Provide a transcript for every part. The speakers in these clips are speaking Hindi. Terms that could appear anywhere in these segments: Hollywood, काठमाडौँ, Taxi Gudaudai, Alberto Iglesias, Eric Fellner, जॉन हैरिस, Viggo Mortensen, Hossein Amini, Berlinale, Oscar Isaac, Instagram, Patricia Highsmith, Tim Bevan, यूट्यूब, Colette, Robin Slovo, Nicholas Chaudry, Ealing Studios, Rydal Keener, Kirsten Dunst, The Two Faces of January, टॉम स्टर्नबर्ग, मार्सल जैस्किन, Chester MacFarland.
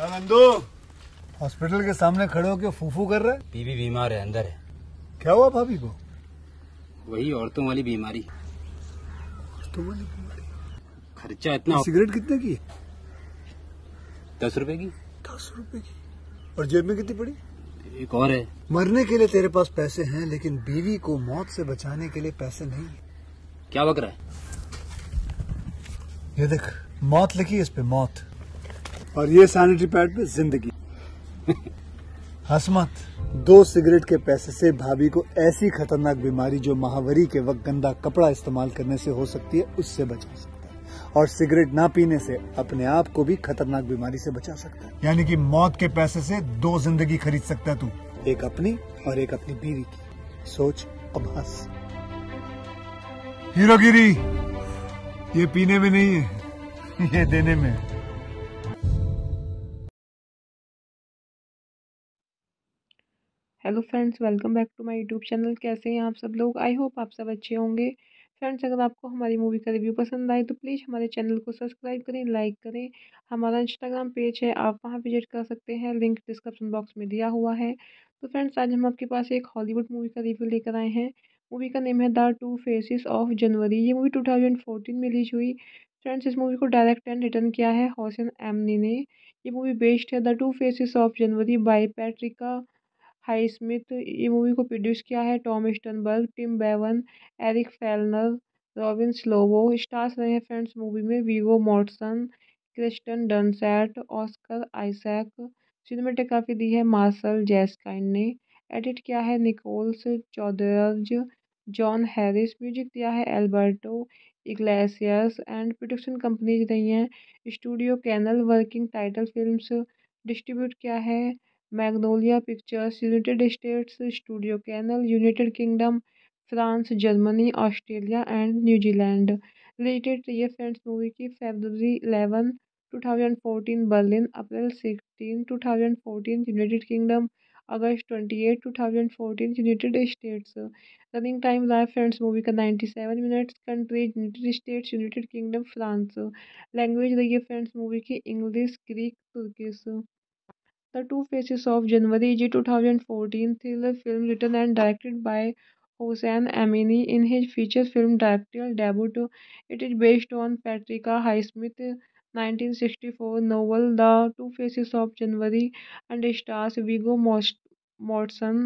नंदू हॉस्पिटल के सामने खड़े होके फूफू कर रहे हैं। बीबी बीमार है, अंदर है। क्या हुआ भाभी को? वही औरतों वाली बीमारी। खर्चा इतना। सिगरेट कितने की? 10 रुपए की। 10 रुपए की। और जेब में कितनी पड़ी? एक और है। मरने के लिए तेरे पास पैसे हैं, लेकिन बीवी को मौत से बचाने के लिए पैसे नहीं है। क्या बक रहा है? ये देख, मौत लिखी है इस पे, मौत, और ये सैनिटरी पैड पे जिंदगी। हंस मत। 2 सिगरेट के पैसे से भाभी को ऐसी खतरनाक बीमारी जो महावरी के वक्त गंदा कपड़ा इस्तेमाल करने से हो सकती है, उससे बचा सकता है, और सिगरेट ना पीने से अपने आप को भी खतरनाक बीमारी से बचा सकता है। यानी कि मौत के पैसे से 2 जिंदगी खरीद सकता है तू, एक अपनी और एक अपनी बीवी की। सोच अब हंस। हीरोगिरी ये पीने में नहीं है, ये देने में है। Hello friends, welcome back to my यूट्यूब channel. कैसे हैं आप सब लोग? आई होप आप सब अच्छे होंगे। फ्रेंड्स, अगर आपको हमारी मूवी का रिव्यू पसंद आए तो प्लीज़ हमारे चैनल को सब्सक्राइब करें, लाइक करें। हमारा इंस्टाग्राम पेज है, आप वहां विजिट कर सकते हैं, लिंक डिस्क्रिप्शन बॉक्स में दिया हुआ है। तो फ्रेंड्स, आज हम आपके पास एक हॉलीवुड मूवी का रिव्यू लेकर आए हैं। मूवी का नेम है the two faces of January. ये मूवी 2014 में रिलीज हुई। फ्रेंड्स, इस मूवी को डायरेक्ट एंड रिटर्न किया है होसेन एमनी ने। ये मूवी बेस्ड है the two faces of January by Patricia Highsmith. ये मूवी को प्रोड्यूस किया है Tom Sternberg, Tim Bevan, Eric Fellner, Robin Slovo. Stars रहे हैं फ्रेंड्स मूवी में Viggo Mortensen, Kirsten Dunst, Oscar Isaac. Cinematography दी है मार्सल जैस्किन ने। एडिट किया है Nicolas Chaudeurge, जॉन हैरिस। Music दिया है Alberto Iglesias. And production companies रही हैं studio canal. Working title films. Distribute किया है Magnolia Pictures, United States, studio canal, United Kingdom, France, Germany, Australia and New Zealand. Related ये फ्रेंड्स मूवी की February 11, 2014 Berlin, April 16, 2014 United Kingdom, August 28, 2014 United States. Running time रहा फ्रेंड्स मूवी का 97 minutes. Countries United States, United Kingdom, France. Language रही है फ्रेंड्स मूवी की English, Greek, Turkish. The Two Faces of January is a 2014 thriller film written and directed by Hossein Amini. In his feature film directorial debut, it is based on Patricia Highsmith's 1964 novel The Two Faces of January and stars Viggo Mortensen,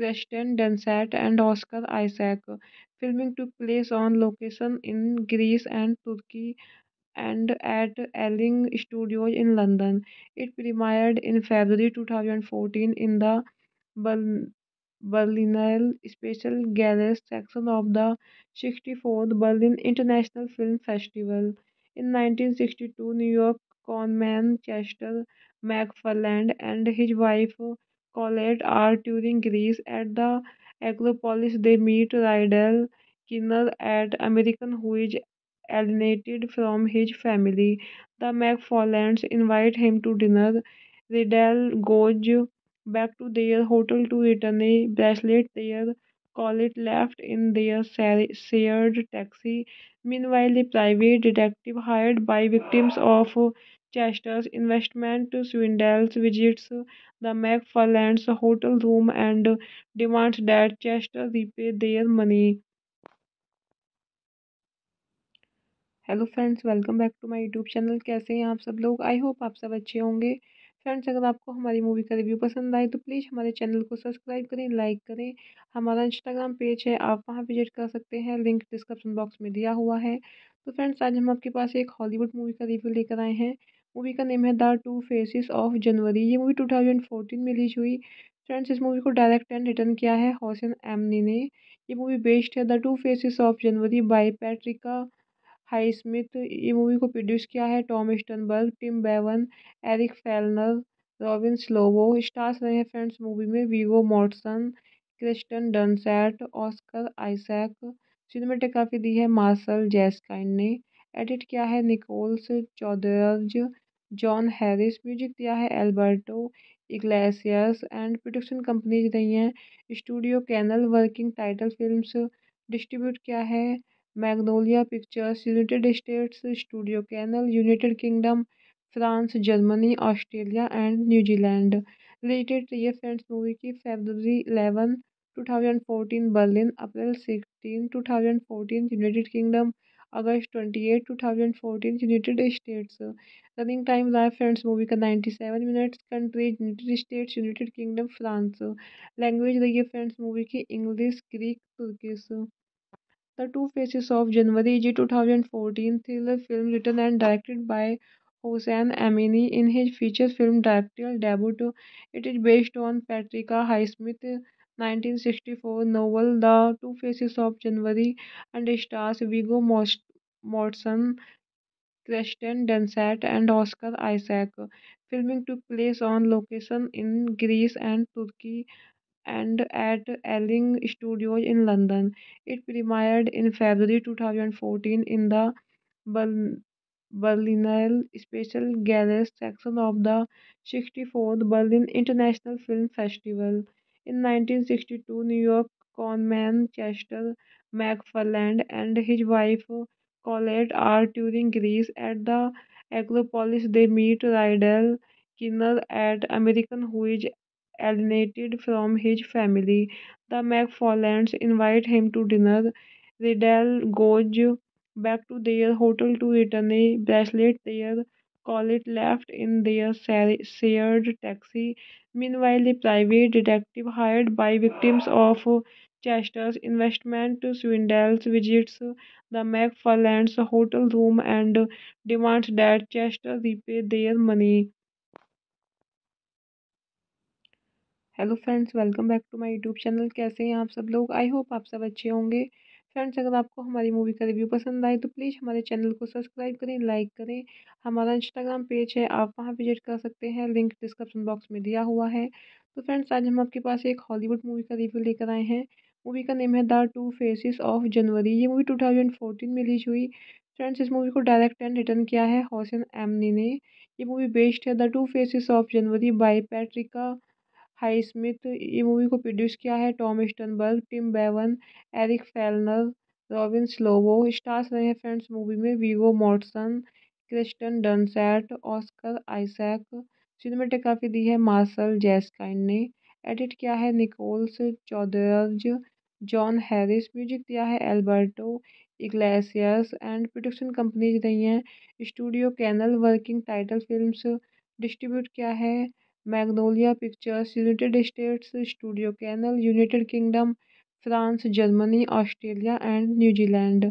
Kirsten Dunst and Oscar Isaac. Filming took place on location in Greece and Turkey and at Ealing Studios in London. It premiered in February 2014 in the Berlinale Special Gallery section of the 64th Berlin International Film Festival. In 1962, New York conman Chester MacFarland and his wife Colette are touring Greece. At the Acropolis, they meet Rydal Keener, an American who is alienated from his family. The MacFarlands invite him to dinner. Rydal goes back to their hotel to return a bracelet their Colette left in their shared taxi. Meanwhile, a private detective hired by victims of Chester's investment swindle visits the MacFarlands' hotel room and demands that Chester repay their money. Hello friends, welcome back to my यूट्यूब channel. कैसे हैं आप सब लोग? आई होप आप सब अच्छे होंगे। फ्रेंड्स, अगर आपको हमारी मूवी का रिव्यू पसंद आए तो प्लीज़ हमारे चैनल को सब्सक्राइब करें, लाइक करें। हमारा इंस्टाग्राम पेज है, आप वहां विजिट कर सकते हैं, लिंक डिस्क्रिप्शन बॉक्स में दिया हुआ है। तो फ्रेंड्स, आज हम आपके पास एक हॉलीवुड मूवी का रिव्यू लेकर आए हैं। मूवी का नेम है the two faces of January. ये मूवी 2014 में रिलीज हुई। फ्रेंड्स, इस मूवी को डायरेक्ट एंड रिटर्न किया है होसेन एमनी ने। ये मूवी बेस्ड है the two faces of January by Patricia Highsmith. ये मूवी को प्रोड्यूस किया है Tom Sternberg, Tim Bevan, Eric Fellner, Robin Slovo. Stars रहे हैं फ्रेंड्स मूवी में Viggo Mortensen, Kirsten Dunst, Oscar Isaac. Cinematography दी है मार्सल जैस्किन ने। एडिट किया है Nicolas Chaudeurge, जॉन हैरिस। Music दिया है Alberto Iglesias. And production companies रही हैं studio canal. Working title films. Distribute किया है Magnolia Pictures, United States, studio canal, United Kingdom, France, Germany, Australia and New Zealand. Related to ये फ्रेंड्स मूवी की February 11, 2014 Berlin, April 16, 2014 United Kingdom, August 28, 2014 United States. Running time रहा फ्रेंड्स मूवी का 97 minutes. Countries United States, United Kingdom, France. Language रही है फ्रेंड्स मूवी की English, Greek, Turkish. The Two Faces of January is a 2014 thriller film written and directed by Hossein Amini in his feature film directorial debut. It is based on Patricia Highsmith's 1964 novel The Two Faces of January and stars Viggo Mortensen, Kirsten Dunst and Oscar Isaac. Filming took place on location in Greece and Turkey and at Ealing Studios in London. It premiered in February 2014 in the Berlinale Special Gallery section of the 64th Berlin International Film Festival. In 1962, New York conman Chester MacFarland and his wife Colette are touring Greece. At the Acropolis, they meet Rydal Keener, an American who is alienated from his family. The MacFarlands invite him to dinner. Rydal goes back to their hotel to return a bracelet their Colette left in their shared taxi. Meanwhile, a private detective hired by victims of Chester's investment swindle visits the MacFarlands' hotel room and demands that Chester repay their money. Hello friends, welcome back to my यूट्यूब channel. कैसे हैं आप सब लोग? आई होप आप सब अच्छे होंगे. फ्रेंड्स, अगर आपको हमारी मूवी का रिव्यू पसंद आए तो प्लीज़ हमारे चैनल को सब्सक्राइब करें, लाइक करें. हमारा इंस्टाग्राम पेज है, आप वहां विजिट कर सकते हैं, लिंक डिस्क्रिप्शन बॉक्स में दिया हुआ है. तो फ्रेंड्स, आज हम आपके पास एक हॉलीवुड मूवी का रिव्यू लेकर आए हैं. मूवी का नेम है the two faces of January. ये मूवी 2014 में रिलीज हुई. फ्रेंड्स, इस मूवी को डायरेक्ट एंड रिटर्न किया है हॉसेन एमनी ने. ये मूवी बेस्ड है the two faces of January by Patricia Highsmith. ये मूवी को प्रोड्यूस किया है टॉम स्टर्नबर्ग, Tim Bevan, Eric Fellner, Robin Slovo. Stars रहे हैं फ्रेंड्स मूवी में Viggo Mortensen, Kirsten Dunst, Oscar Isaac. Cinematography दी है मार्सल जैस्किन ने. एडिट किया है Nicolas Chaudeurge, जॉन हैरिस. Music दिया है Alberto Iglesias and production companies रही हैं studio canal. Working title films. Distribute किया है Magnolia Pictures, United States, studio canal, United Kingdom, France, Germany, Australia and New Zealand.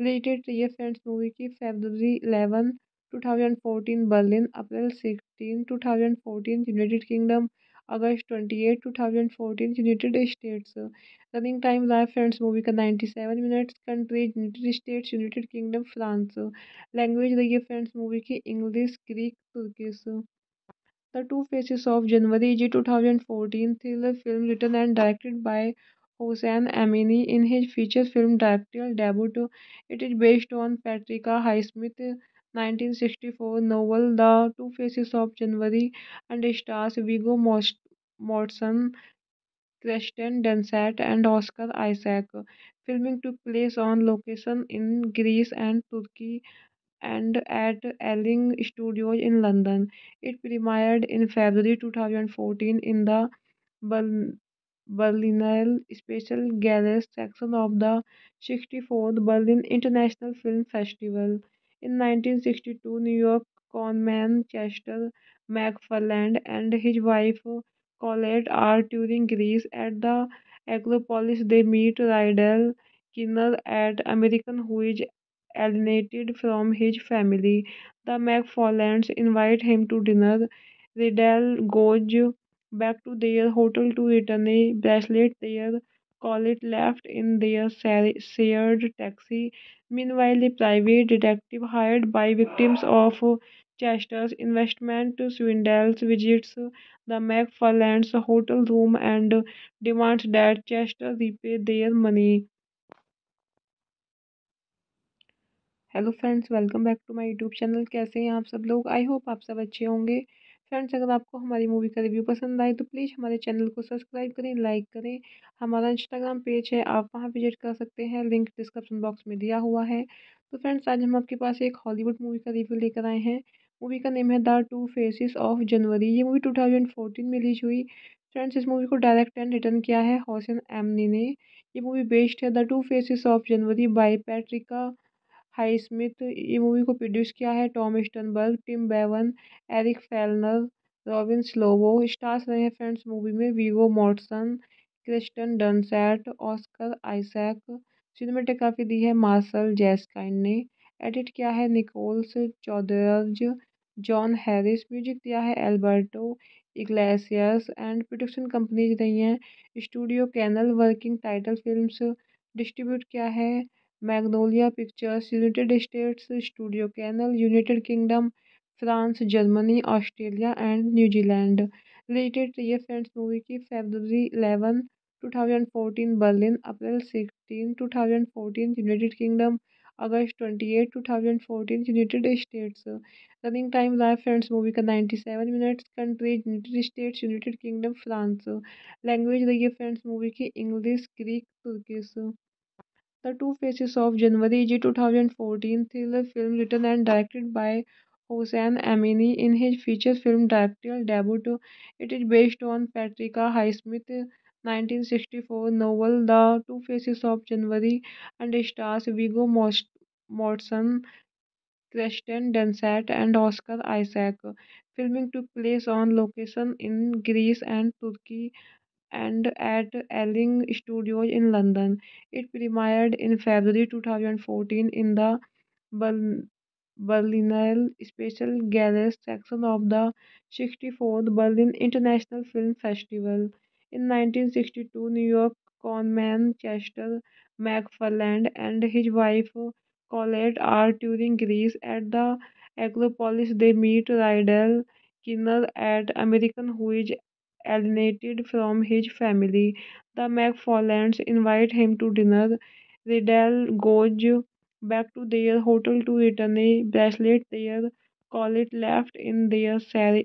Related ये फ्रेंड्स मूवी की February 11, 2014 Berlin, April 16, 2014 United Kingdom, August 28, 2014 United States. Running time रहा फ्रेंड्स मूवी का 97 minutes. Countries United States, United Kingdom, France. Language रही है फ्रेंड्स मूवी की English, Greek, Turkish. The Two Faces of January is a 2014 thriller film written and directed by Hossein Amini in his feature film directorial debut. It is based on Patricia Highsmith's 1964 novel The Two Faces of January and stars Viggo Mortensen, Kirsten Dunst and Oscar Isaac. Filming took place on location in Greece and Turkey and at Ealing Studios in London. It premiered in February 2014 in the Berlinale Special Gallery section of the 64th Berlin International Film Festival. In 1962, New York conman Chester MacFarland and his wife Colette are touring Greece. At the Acropolis, they meet Rydal Keener, an American who is alienated from his family. The MacFarlands invite him to dinner. Rydal goes back to their hotel to return a bracelet their Colette left in their shared taxi. Meanwhile, a private detective hired by victims of Chester's investment swindle visits the MacFarlands' hotel room and demands that Chester repay their money. Hello friends, welcome back to my यूट्यूब channel. कैसे हैं आप सब लोग? आई होप आप सब अच्छे होंगे. फ्रेंड्स, अगर आपको हमारी मूवी का रिव्यू पसंद आए तो प्लीज़ हमारे चैनल को सब्सक्राइब करें, लाइक करें. हमारा इंस्टाग्राम पेज है, आप वहां विजिट कर सकते हैं, लिंक डिस्क्रिप्शन बॉक्स में दिया हुआ है. तो फ्रेंड्स, आज हम आपके पास एक हॉलीवुड मूवी का रिव्यू लेकर आए हैं. मूवी का नेम है the two faces of January. ये मूवी 2014 में रिलीज हुई। फ्रेंड्स, इस मूवी को डायरेक्ट एंड रिटर्न किया है हॉसेन एमनी ने। ये मूवी बेस्ड है the two faces of January by Patricia Highsmith. ये मूवी को प्रोड्यूस किया है Tom Sternberg, Tim Bevan, Eric Fellner, Robin Slovo. Stars रहे हैं फ्रेंड्स मूवी में Viggo Mortensen, Kirsten Dunst, Oscar Isaac. Cinematography दी है मार्सल जैस्किन ने। एडिट किया है Nicolas Chaudeurge, जॉन हैरिस। Music दिया है Alberto Iglesias. And production companies रही हैं studio canal. Working title films. Distribute किया है Magnolia Pictures, United States, studio canal, United Kingdom, France, Germany, Australia and New Zealand. Related ये फ्रेंड्स मूवी की February 11, 2014 Berlin, April 16, 2014 United Kingdom, August 28, 2014 United States. Running time रहा फ्रेंड्स मूवी का 97 minutes. Countries United States, United Kingdom, France. Language रही है फ्रेंड्स मूवी की English, Greek, Turkish. The two faces of January जी 2014 thriller film written and directed by Hossein Amini in his feature film directorial debut. It is based on Patricia Highsmith's 1964 novel The Two Faces of January and stars Viggo Mortensen, Kirsten Dunst and Oscar Isaac. Filming took place on location in Greece and Turkey and at Ealing Studios in London. It premiered in February 2014 in the Berlinale Special Gallery section of the 64th Berlin International Film Festival. In 1962, New York conman Chester MacFarland and his wife Colette are touring Greece. At the Acropolis, they meet Rydal Keener, an American who is alienated from his family. The MacFarlands invite him to dinner. Rydal goes back to their hotel to return a bracelet their Colette left in their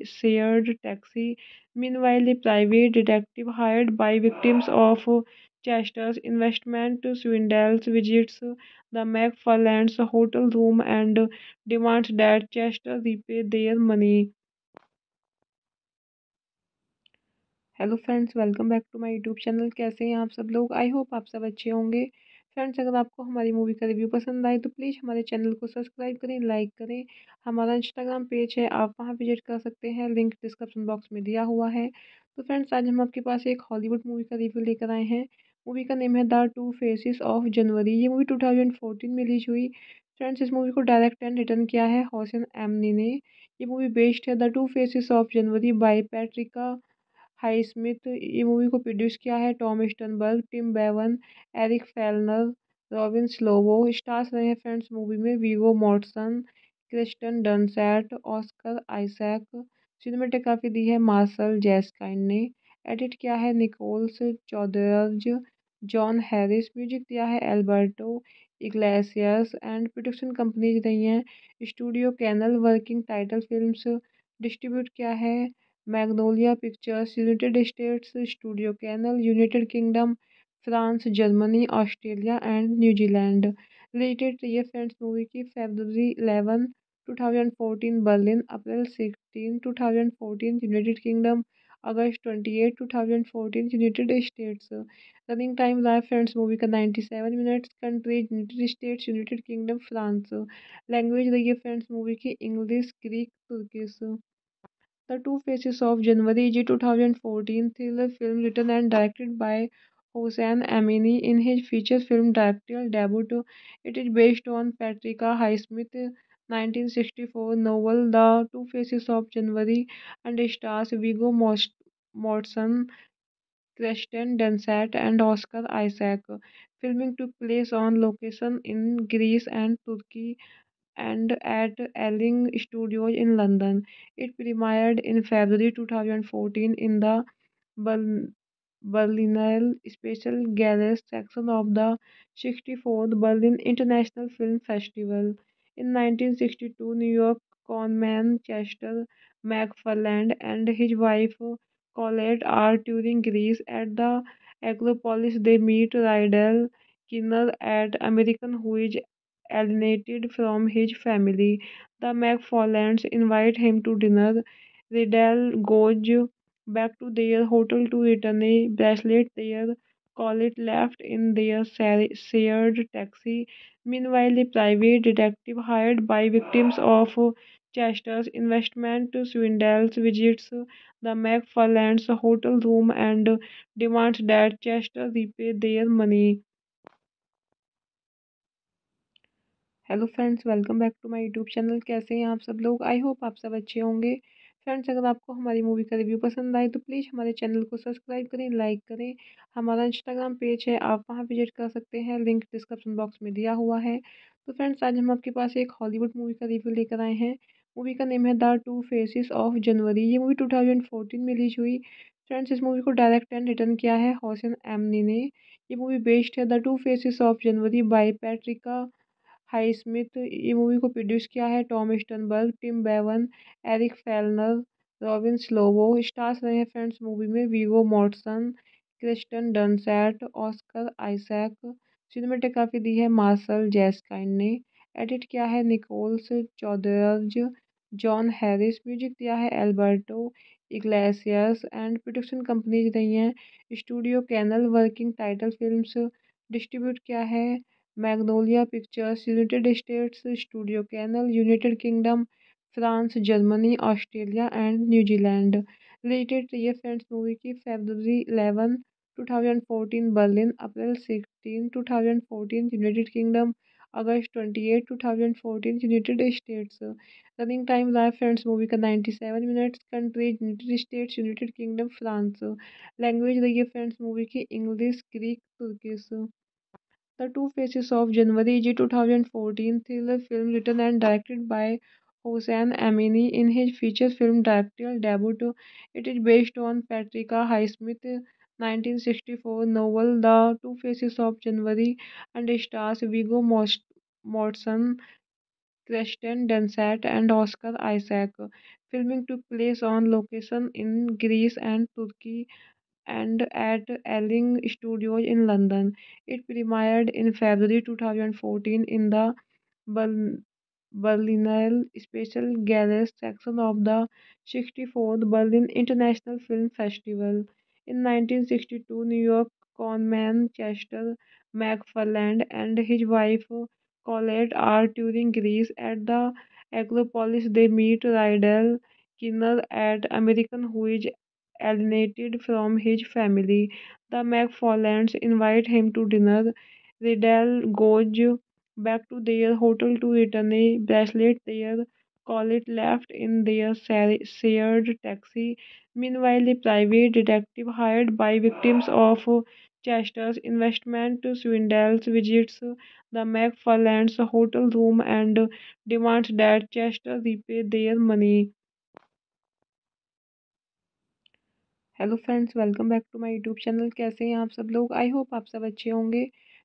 shared taxi. Meanwhile, a private detective hired by victims of Chester's investment swindle visits the MacFarlands' hotel room and demands that Chester repay their money. Hello friends, welcome back to my यूट्यूब channel. कैसे हैं आप सब लोग? आई होप आप सब अच्छे होंगे। फ्रेंड्स, अगर आपको हमारी मूवी का रिव्यू पसंद आए तो प्लीज़ हमारे चैनल को सब्सक्राइब करें, लाइक करें। हमारा इंस्टाग्राम पेज है, आप वहां विजिट कर सकते हैं, लिंक डिस्क्रिप्शन बॉक्स में दिया हुआ है। तो फ्रेंड्स, आज हम आपके पास एक हॉलीवुड मूवी का रिव्यू लेकर आए हैं। मूवी का नेम है the two faces of January. ये मूवी 2014 में रिलीज हुई। फ्रेंड्स, इस मूवी को डायरेक्ट एंड रिटर्न किया है हॉसेन एमनी ने। ये मूवी बेस्ड है the two faces of January by Patricia Highsmith. ये मूवी को प्रोड्यूस किया है Tom Sternberg, Tim Bevan, Eric Fellner, Robin Slovo. Stars रहे हैं फ्रेंड्स मूवी में Viggo Mortensen, Kirsten Dunst, Oscar Isaac. Cinematography दी है मार्सल जैस्किन ने। एडिट किया है Nicolas Chaudeurge, जॉन हैरिस। Music दिया है Alberto Iglesias. And production companies रही हैं studio canal. Working title films. Distribute किया है Magnolia Pictures, United States, studio canal, United Kingdom, France, Germany, Australia and New Zealand. Related ये फ्रेंड्स मूवी की February 11, 2014 Berlin, April 16, 2014 United Kingdom, August 28, 2014 United States. Running time रहा फ्रेंड्स मूवी का 97 minutes. Countries United States, United Kingdom, France. Language रही है फ्रेंड्स मूवी की English, Greek, Turkish. The Two Faces of January is a 2014 thriller film written and directed by Hossein Amini. In his feature film directorial debut, it is based on Patricia Highsmith's 1964 novel The Two Faces of January and stars Viggo Mortensen, Kirsten Dunst and Oscar Isaac. Filming took place on location in Greece and Turkey and at Ealing Studios in London. It premiered in February 2014 in the Berlinale Special Gallery section of the 64th Berlin International Film Festival. In 1962, New York conman Chester MacFarland and his wife Colette are touring Greece. At the Acropolis, they meet Rydal Keener, an American who is alienated from his family. The MacFarlands invite him to dinner. Rydal goes back to their hotel to return a bracelet their Colette left in their shared taxi. Meanwhile, a private detective hired by victims of Chester's investment swindle visits the MacFarlands' hotel room and demands that Chester repay their money. Hello friends, welcome back to my यूट्यूब channel. कैसे हैं आप सब लोग? आई होप आप सब अच्छे होंगे। फ्रेंड्स, अगर आपको हमारी मूवी का रिव्यू पसंद आए तो प्लीज़ हमारे चैनल को सब्सक्राइब करें, लाइक करें। हमारा इंस्टाग्राम पेज है, आप वहां विजिट कर सकते हैं, लिंक डिस्क्रिप्शन बॉक्स में दिया हुआ है। तो फ्रेंड्स, आज हम आपके पास एक हॉलीवुड मूवी का रिव्यू लेकर आए हैं। मूवी का नेम है the two faces of January. ये मूवी 2014 में रिलीज हुई। फ्रेंड्स, इस मूवी को डायरेक्ट एंड रिटर्न किया है होसैन एमनी ने। ये मूवी बेस्ड है the two faces of January by Patricia Highsmith. ये मूवी को प्रोड्यूस किया है टॉम स्टर्नबर्ग, Tim Bevan, Eric Fellner, Robin Slovo. Stars रहे हैं फ्रेंड्स मूवी में Viggo Mortensen, Kirsten Dunst, Oscar Isaac. Cinematography दी है मार्सल जैस्किन ने। एडिट किया है Nicolas Chaudeurge, जॉन हैरिस। Music दिया है Alberto Iglesias. And production companies रही हैं studio canal. Working title films. Distribute किया है Magnolia Pictures, United States, studio canal, United Kingdom, France, Germany, Australia and New Zealand. Related ये फ्रेंड्स मूवी की February 11, 2014 Berlin, April 16, 2014 United Kingdom, August 28, 2014 United States. Running time रहा फ्रेंड्स मूवी का 97 minutes. Countries United States, United Kingdom, France. Language रही है फ्रेंड्स मूवी की English, Greek, Turkish. The Two Faces of January is a 2014 thriller film written and directed by Hossein Amini in his feature film directorial debut. It is based on Patricia Highsmith's 1964 novel The Two Faces of January and stars Viggo Mortensen, Kirsten Dunst and Oscar Isaac. Filming took place on location in Greece and Turkey and at Ealing Studios in London. It premiered in February 2014 in the Berlinale Special Gallery section of the 64th Berlin International Film Festival. In 1962, New York conman Chester MacFarland and his wife Colette are touring Greece. At the Acropolis, they meet Rydal Keener, an American who is alienated from his family. The MacFarlands invite him to dinner. Rydal goes back to their hotel to return a bracelet their Colette left in their shared taxi. Meanwhile, a private detective hired by victims of Chester's investment swindle visits the MacFarlands' hotel room and demands that Chester repay their money. Hello friends, welcome back to my यूट्यूब channel. कैसे हैं आप सब लोग? आई होप आप सब अच्छे होंगे।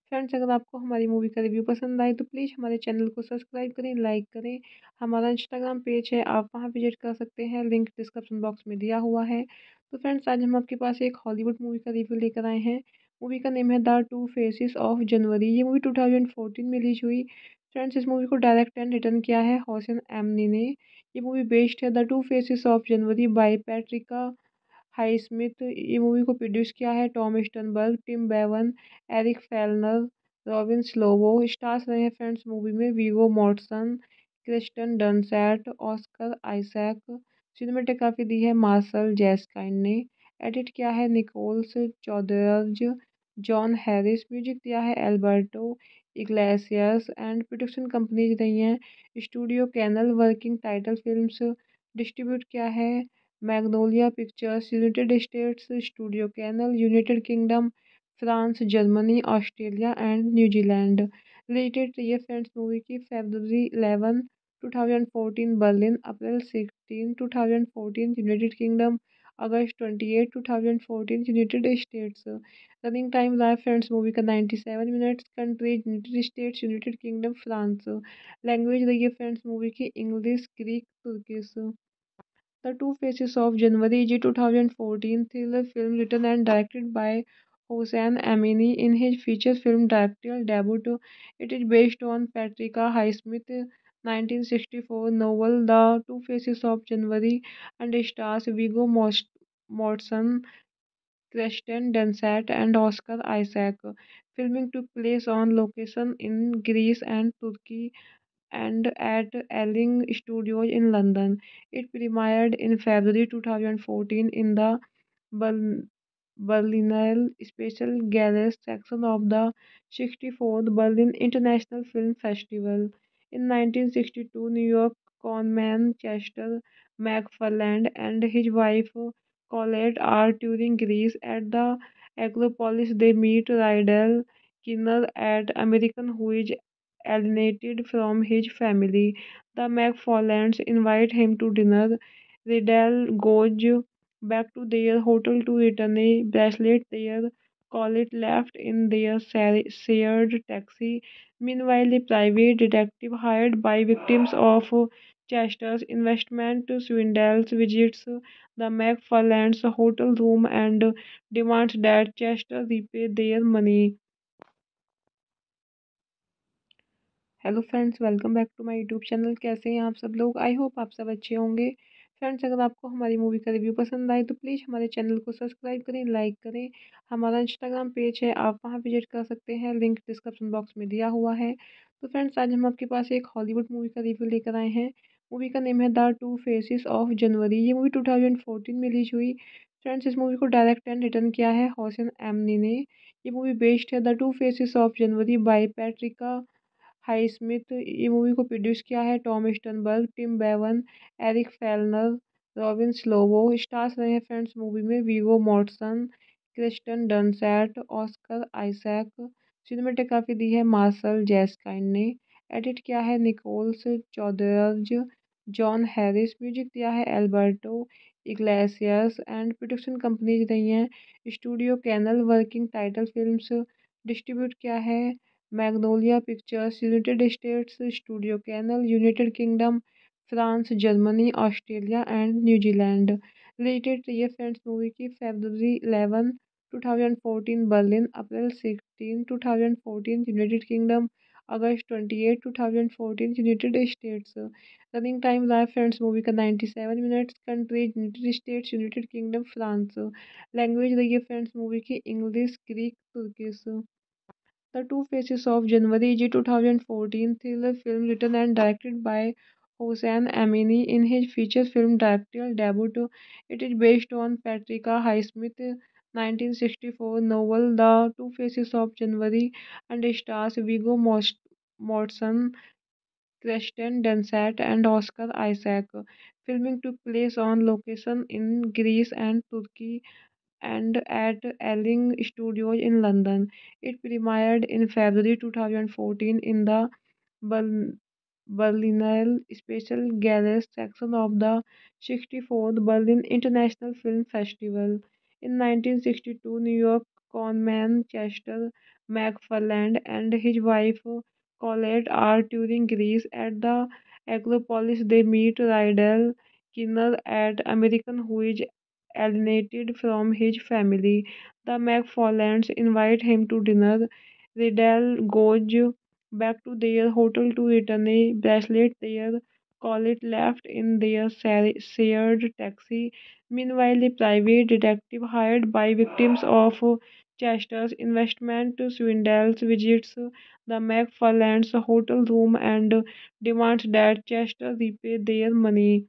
फ्रेंड्स, अगर आपको हमारी मूवी का रिव्यू पसंद आए तो प्लीज़ हमारे चैनल को सब्सक्राइब करें, लाइक करें। हमारा इंस्टाग्राम पेज है, आप वहां विजिट कर सकते हैं, लिंक डिस्क्रिप्शन बॉक्स में दिया हुआ है। तो फ्रेंड्स, आज हम आपके पास एक हॉलीवुड मूवी का रिव्यू लेकर आए हैं। मूवी का नेम है the two faces of January. ये मूवी 2014 में रिलीज हुई। फ्रेंड्स, इस मूवी को डायरेक्ट एंड रिटर्न किया है होसैन एमनी ने। ये मूवी बेस्ड है the two faces of January by Patricia Highsmith. ये मूवी को प्रोड्यूस किया है टॉम स्टर्नबर्ग, Tim Bevan, Eric Fellner, Robin Slovo. Stars रहे हैं फ्रेंड्स मूवी में Viggo Mortensen, Kirsten Dunst, Oscar Isaac. Cinematography दी है मार्सल जैस्किन ने। एडिट किया है Nicolas Chaudeurge, जॉन हैरिस। Music दिया है Alberto Iglesias. And production companies रही हैं studio canal. Working title films. Distribute किया है Magnolia Pictures, United States, studio canal, United Kingdom, France, Germany, Australia and New Zealand. Related ये फ्रेंड्स मूवी की February 11, 2014 Berlin, April 16, 2014 United Kingdom, August 28, 2014 United States. Running time रहा फ्रेंड्स मूवी का 97 minutes. Countries United States, United Kingdom, France. Language रही है फ्रेंड्स मूवी की English, Greek, Turkish. The Two Faces of January is a 2014 thriller film written and directed by Hossein Amini in his feature film directorial debut. It is based on Patricia Highsmith's 1964 novel The Two Faces of January and stars Viggo Mortensen, Kirsten Dunst, and Oscar Isaac. Filming took place on location in Greece and Turkey and at Ealing Studios in London. It premiered in February 2014 in the Berlinale Special Gallery section of the 64th Berlin International Film Festival. In 1962, New York conman Chester MacFarland and his wife Colette are touring Greece. At the Acropolis, they meet Rydal Keener, an American who is alienated from his family. The MacFarlands invite him to dinner. Rydal goes back to their hotel to return a bracelet their Colette left in their shared taxi. Meanwhile, a private detective hired by victims of Chester's investment swindle visits the MacFarlands' hotel room and demands that Chester repay their money. Hello friends, welcome back to my यूट्यूब channel. कैसे हैं आप सब लोग? आई होप आप सब अच्छे होंगे। फ्रेंड्स, अगर आपको हमारी मूवी का रिव्यू पसंद आए तो प्लीज़ हमारे चैनल को सब्सक्राइब करें, लाइक करें। हमारा इंस्टाग्राम पेज है, आप वहां विजिट कर सकते हैं, लिंक डिस्क्रिप्शन बॉक्स में दिया हुआ है। तो फ्रेंड्स, आज हम आपके पास एक हॉलीवुड मूवी का रिव्यू लेकर आए हैं। मूवी का नेम है the two faces of January. ये मूवी 2014 में रिलीज हुई। फ्रेंड्स, इस मूवी को डायरेक्ट एंड रिटर्न किया है हॉसेन एमनी ने। ये मूवी बेस्ड है the two faces of January by Patricia Highsmith. ये मूवी को प्रोड्यूस किया है Tom Sternberg, Tim Bevan, Eric Fellner, Robin Slovo. Stars रहे हैं फ्रेंड्स मूवी में Viggo Mortensen, Kirsten Dunst, Oscar Isaac. Cinematography दी है मार्सल जैस्किन ने। एडिट किया है Nicolas Chaudeurge, जॉन हैरिस। Music दिया है Alberto Iglesias. And production companies रही हैं studio canal. Working title films. Distribute किया है Magnolia Pictures, United States, studio canal, United Kingdom, France, Germany, Australia and New Zealand. Related ये फ्रेंड्स मूवी की February 11, 2014 Berlin, April 16, 2014 United Kingdom, August 28, 2014 United States. Running time रहा फ्रेंड्स मूवी का 97 minutes. Countries United States, United Kingdom, France. Language रही है फ्रेंड्स मूवी की English, Greek, Turkish. The Two Faces of January is a 2014 thriller film written and directed by Hossein Amini. In his feature film directorial debut, it is based on Patricia Highsmith's 1964 novel The Two Faces of January and stars Viggo Mortensen, Kirsten Dunst, and Oscar Isaac. Filming took place on location in Greece and Turkey and at Ealing Studios in London. It premiered in February 2014 in the Berlinale Special Gallery section of the 64th Berlin International Film Festival. In 1962, New York conman Chester MacFarland and his wife Colette are touring Greece. At the Acropolis, they meet Rydal Keener, an American who is alienated from his family. The MacFarlands invite him to dinner. Rydal goes back to their hotel to return a bracelet their Colette left in their shared taxi. Meanwhile, a private detective hired by victims of Chester's investment swindle visits the MacFarlands' hotel room and demands that Chester repay their money.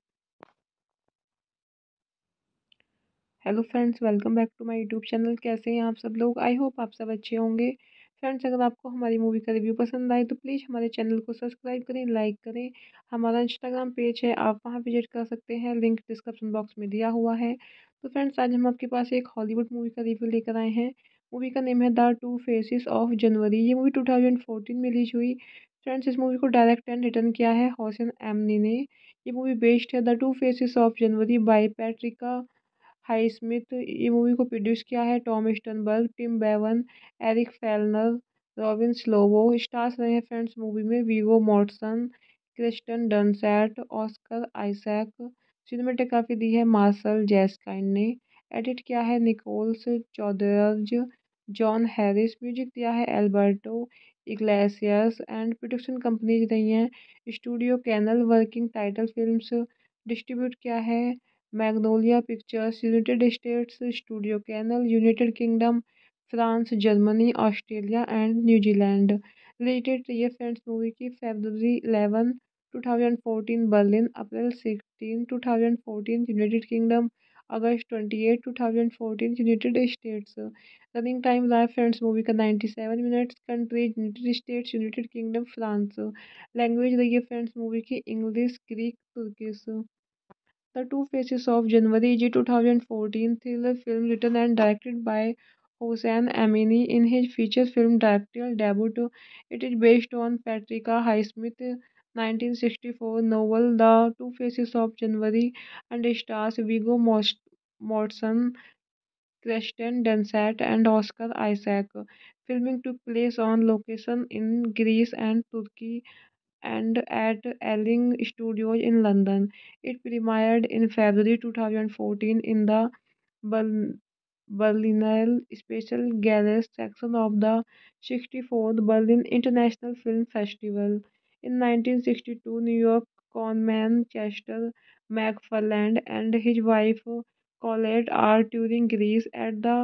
Hello friends, welcome back to my यूट्यूब channel. कैसे हैं आप सब लोग? आई होप आप सब अच्छे होंगे। फ्रेंड्स, अगर आपको हमारी मूवी का रिव्यू पसंद आए तो प्लीज़ हमारे चैनल को सब्सक्राइब करें, लाइक करें। हमारा इंस्टाग्राम पेज है, आप वहां विजिट कर सकते हैं, लिंक डिस्क्रिप्शन बॉक्स में दिया हुआ है। तो फ्रेंड्स, आज हम आपके पास एक हॉलीवुड मूवी का रिव्यू लेकर आए हैं। मूवी का नेम है the two faces of January. ये मूवी 2014 में रिलीज हुई। फ्रेंड्स, इस मूवी को डायरेक्ट एंड रिटर्न किया है हॉसेन एमनी ने। ये मूवी बेस्ड है the two faces of January by Patricia Highsmith. ये मूवी को प्रोड्यूस किया है Tom Sternberg, Tim Bevan, Eric Fellner, Robin Slovo. Stars रहे हैं फ्रेंड्स मूवी में Viggo Mortensen, Kirsten Dunst, Oscar Isaac. Cinematography दी है मार्सल जैस्किन ने। एडिट किया है Nicolas Chaudeurge, जॉन हैरिस, music दिया है Alberto Iglesias and production companies रही हैं studio canal. Working title films, distribute किया है Magnolia Pictures, United States, studio canal, United Kingdom, France, Germany, Australia and New Zealand. Related ये फ्रेंड्स मूवी की February 11, 2014 Berlin, April 16, 2014 United Kingdom, August 28, 2014 United States. Running time रहा फ्रेंड्स मूवी का 97 minutes. Countries United States, United Kingdom, France. Language रही है फ्रेंड्स मूवी की English, Greek, Turkish. The two faces of January जी 2014 thriller film written and directed by Hossein Amini in his feature film directorial debut. It is based on Patricia Highsmith's 1964 novel The Two Faces of January and stars Viggo Mortensen, Kirsten Dunst and Oscar Isaac. Filming took place on location in Greece and Turkey and at Ealing Studios in London. It premiered in February 2014 in the Berlinale Special Gallery section of the 64th Berlin International Film Festival. In 1962, New York conman Chester MacFarland and his wife Colette are touring Greece. At the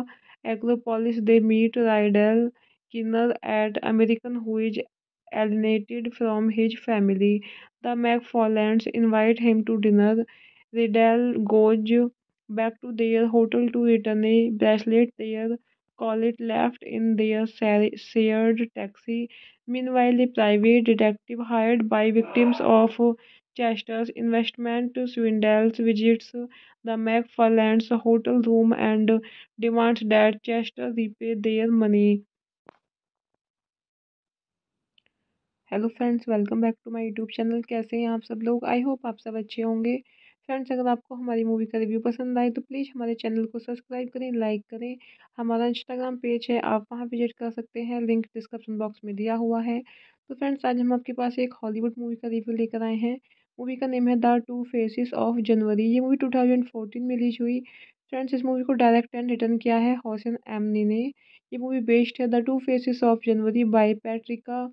Acropolis, they meet Rydal Keener, an American who is alienated from his family. The MacFarlands invite him to dinner. Rydal goes back to their hotel to return a bracelet their Colette left in their shared taxi. Meanwhile, a private detective hired by victims of Chester's investment swindle visits the MacFarlands' hotel room and demands that Chester repay their money. Hello friends, welcome back to my यूट्यूब channel. कैसे हैं आप सब लोग? आई होप आप सब अच्छे होंगे। फ्रेंड्स, अगर आपको हमारी मूवी का रिव्यू पसंद आए तो प्लीज़ हमारे चैनल को सब्सक्राइब करें, लाइक करें। हमारा इंस्टाग्राम पेज है, आप वहां विजिट कर सकते हैं, लिंक डिस्क्रिप्शन बॉक्स में दिया हुआ है। तो फ्रेंड्स, आज हम आपके पास एक हॉलीवुड मूवी का रिव्यू लेकर आए हैं। मूवी का नेम है the two faces of January. ये मूवी 2014 में रिलीज हुई। फ्रेंड्स, इस मूवी को डायरेक्ट एंड रिटर्न किया है होसेन एमनी ने। ये मूवी बेस्ड है the two faces of January by Patricia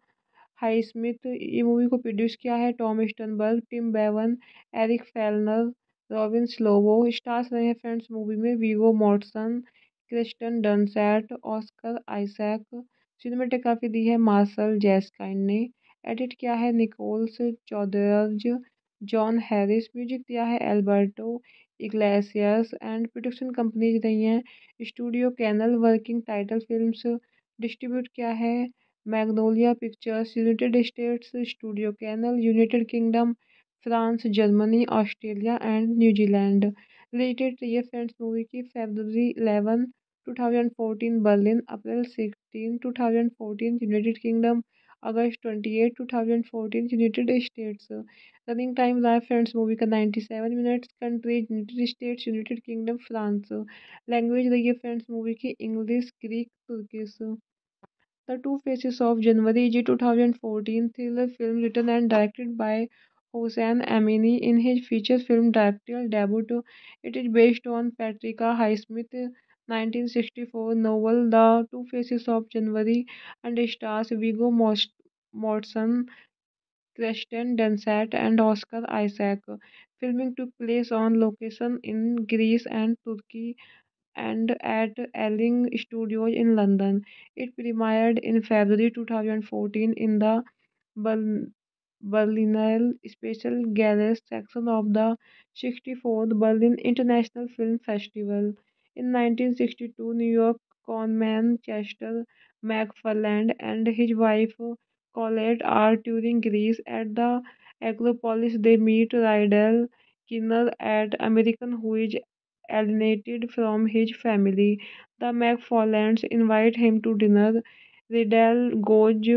Highsmith. ये मूवी को प्रोड्यूस किया है टॉम स्टर्नबर्ग, Tim Bevan, Eric Fellner, Robin Slovo. Stars रहे हैं फ्रेंड्स मूवी में Viggo Mortensen, Kirsten Dunst, Oscar Isaac. Cinematography दी है मार्सल जैस्किन ने। एडिट किया है Nicolas Chaudeurge, जॉन हैरिस। Music दिया है Alberto Iglesias and production companies रही हैं studio canal. Working title films, distribute किया है Magnolia Pictures, United States, studio canal, United Kingdom, France, Germany, Australia and New Zealand. Related ये फ्रेंड्स मूवी की February 11, 2014 Berlin, April 16, 2014 United Kingdom, August 28, 2014 United States. Running time रहा फ्रेंड्स मूवी का 97 minutes. Countries United States, United Kingdom, France. Language रही है फ्रेंड्स मूवी की English, Greek, Turkish. The Two Faces of January is a 2014 thriller film written and directed by Hossein Amini. In his feature film directorial debut, it is based on Patricia Highsmith's 1964 novel The Two Faces of January and stars Viggo Mortensen, Kirsten Dunst and Oscar Isaac. Filming took place on location in Greece and Turkey and at Ealing Studios in London. It premiered in February 2014 in the Berlinale Special Gallery section of the 64th Berlin International Film Festival. In 1962, New York conman Chester MacFarland and his wife Colette are touring Greece. At the Acropolis, they meet Rydal Keener, an American who is alienated from his family. The MacFarlands invite him to dinner. Rydal goes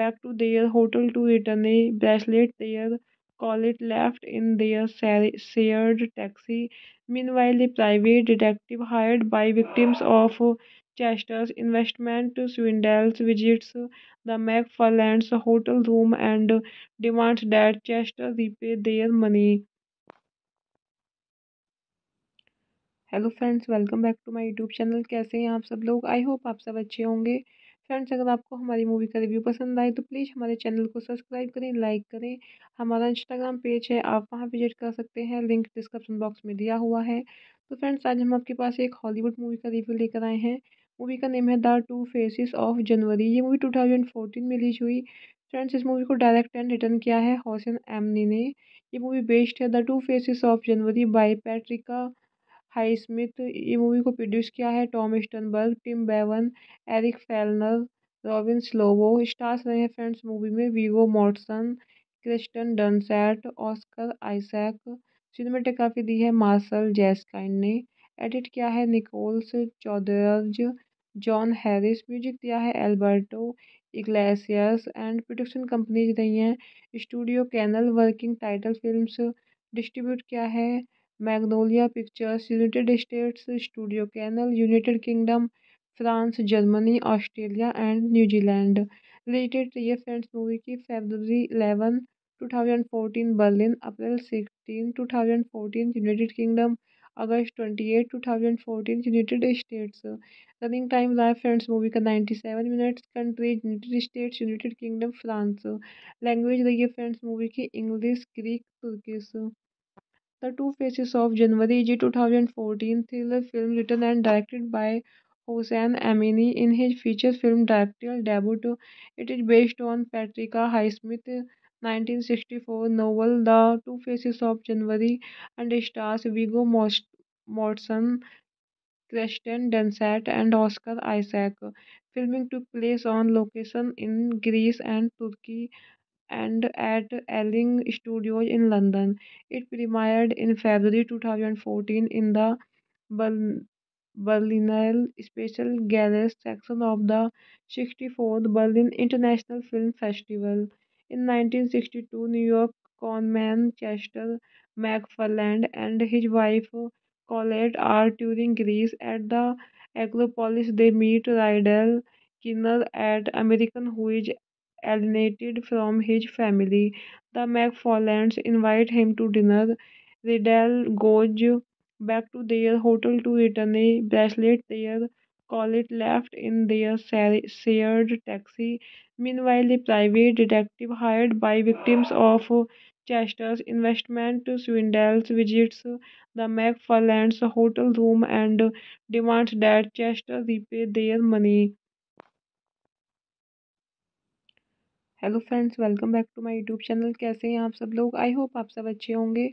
back to their hotel to return a bracelet their Colette left in their shared taxi. Meanwhile, a private detective hired by victims of Chester's investment swindle visits the MacFarlands' hotel room and demands that Chester repay their money. Hello friends, welcome back to my यूट्यूब channel. कैसे हैं आप सब लोग? आई होप आप सब अच्छे होंगे। फ्रेंड्स, अगर आपको हमारी मूवी का रिव्यू पसंद आए तो प्लीज़ हमारे चैनल को सब्सक्राइब करें, लाइक करें। हमारा इंस्टाग्राम पेज है, आप वहां विजिट कर सकते हैं, लिंक डिस्क्रिप्शन बॉक्स में दिया हुआ है। तो फ्रेंड्स, आज हम आपके पास एक हॉलीवुड मूवी का रिव्यू लेकर आए हैं। मूवी का नेम है the two faces of January. ये मूवी 2014 में रिलीज हुई। फ्रेंड्स, इस मूवी को डायरेक्ट एंड रिटर्न किया है होसेन एमनी ने। ये मूवी बेस्ड है the two faces of January by Patricia Highsmith. ये मूवी को प्रोड्यूस किया है टॉम स्टर्नबर्ग, Tim Bevan, Eric Fellner, Robin Slovo. Stars रहे हैं फ्रेंड्स मूवी में Viggo Mortensen, Kirsten Dunst, Oscar Isaac. Cinematography दी है मार्सल जैस्किन ने। एडिट किया है Nicolas Chaudeurge, जॉन हैरिस। Music दिया है Alberto Iglesias. And production companies रही हैं studio canal. Working title films. Distribute किया है Magnolia Pictures, United States, studio canal, United Kingdom, France, Germany, Australia and New Zealand. Related ये फ्रेंड्स मूवी की February 11, 2014 Berlin, April 16, 2014 United Kingdom, August 28, 2014 United States. Running time रहा फ्रेंड्स मूवी का 97 minutes. Countries United States, United Kingdom, France. Language रही है फ्रेंड्स मूवी की English, Greek, Turkish. The Two Faces of January is a 2014 thriller film written and directed by Hossein Amini in his feature film directorial debut. It is based on Patricia Highsmith's 1964 novel The Two Faces of January and stars Viggo Mortensen, Kirsten Dunst and Oscar Isaac. Filming took place on location in Greece and Turkey and at Ealing Studios in London. It premiered in February 2014 in the Berlinale Special Gallery section of the 64th Berlin International Film Festival. In 1962, New York conman Chester MacFarland and his wife Colette are touring Greece. At the Acropolis, they meet Rydal Keener, an American who is alienated from his family. The MacFarlands invite him to dinner. Rydal goes back to their hotel to return a bracelet their Colette left in their shared taxi. Meanwhile, a private detective hired by victims of Chester's investment swindle visits the MacFarlands' hotel room and demands that Chester repay their money. Hello friends, welcome back to my यूट्यूब channel. कैसे हैं आप सब लोग? आई होप आप सब अच्छे होंगे।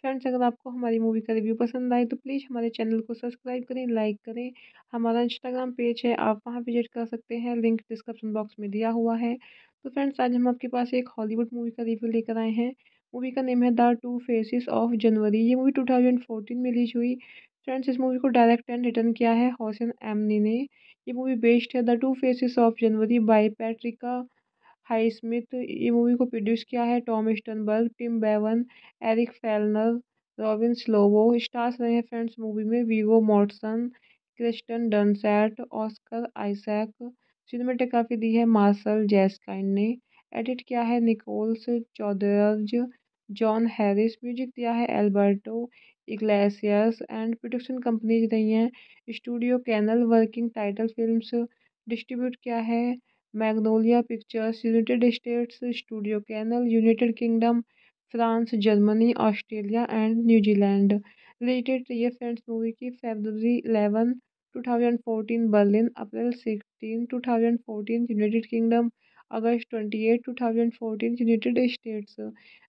फ्रेंड्स, अगर आपको हमारी मूवी का रिव्यू पसंद आए तो प्लीज़ हमारे चैनल को सब्सक्राइब करें, लाइक करें। हमारा इंस्टाग्राम पेज है, आप वहां विजिट कर सकते हैं, लिंक डिस्क्रिप्शन बॉक्स में दिया हुआ है। तो फ्रेंड्स, आज हम आपके पास एक हॉलीवुड मूवी का रिव्यू लेकर आए हैं। मूवी का नेम है the two faces of January. ये मूवी 2014 में रिलीज हुई। फ्रेंड्स, इस मूवी को डायरेक्ट एंड रिटर्न किया है होसेन एमनी ने। ये मूवी बेस्ड है the two faces of January by Patricia Highsmith. ये मूवी को प्रोड्यूस किया है टॉम स्टर्नबर्ग, Tim Bevan, Eric Fellner, Robin Slovo. Stars रहे हैं फ्रेंड्स मूवी में Viggo Mortensen, Kirsten Dunst, Oscar Isaac. Cinematography दी है मार्सल जैस्किन ने। एडिट किया है Nicolas Chaudeurge, जॉन हैरिस। Music दिया है Alberto Iglesias. And production companies रही हैं studio canal. Working title films. Distribute किया है Magnolia Pictures, United States, studio canal, United Kingdom, France, Germany, Australia and New Zealand. Related ये फ्रेंड्स मूवी की February 11, 2014 Berlin, April 16, 2014 United Kingdom, August 28, 2014 United States.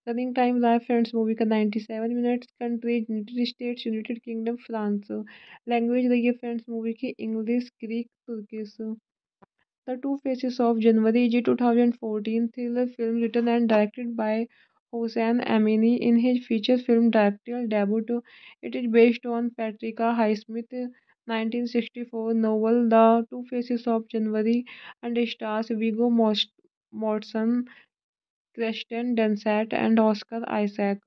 Running time रहा फ्रेंड्स मूवी का 97 minutes. Countries United States, United Kingdom, France. Language रही है फ्रेंड्स मूवी की English, Greek, Turkish. The Two Faces of January is a 2014 thriller film written and directed by Hossein Amini in his feature film directorial debut. It is based on Patricia Highsmith's 1964 novel The Two Faces of January and stars Viggo Mortensen, Kirsten Dunst and Oscar Isaac.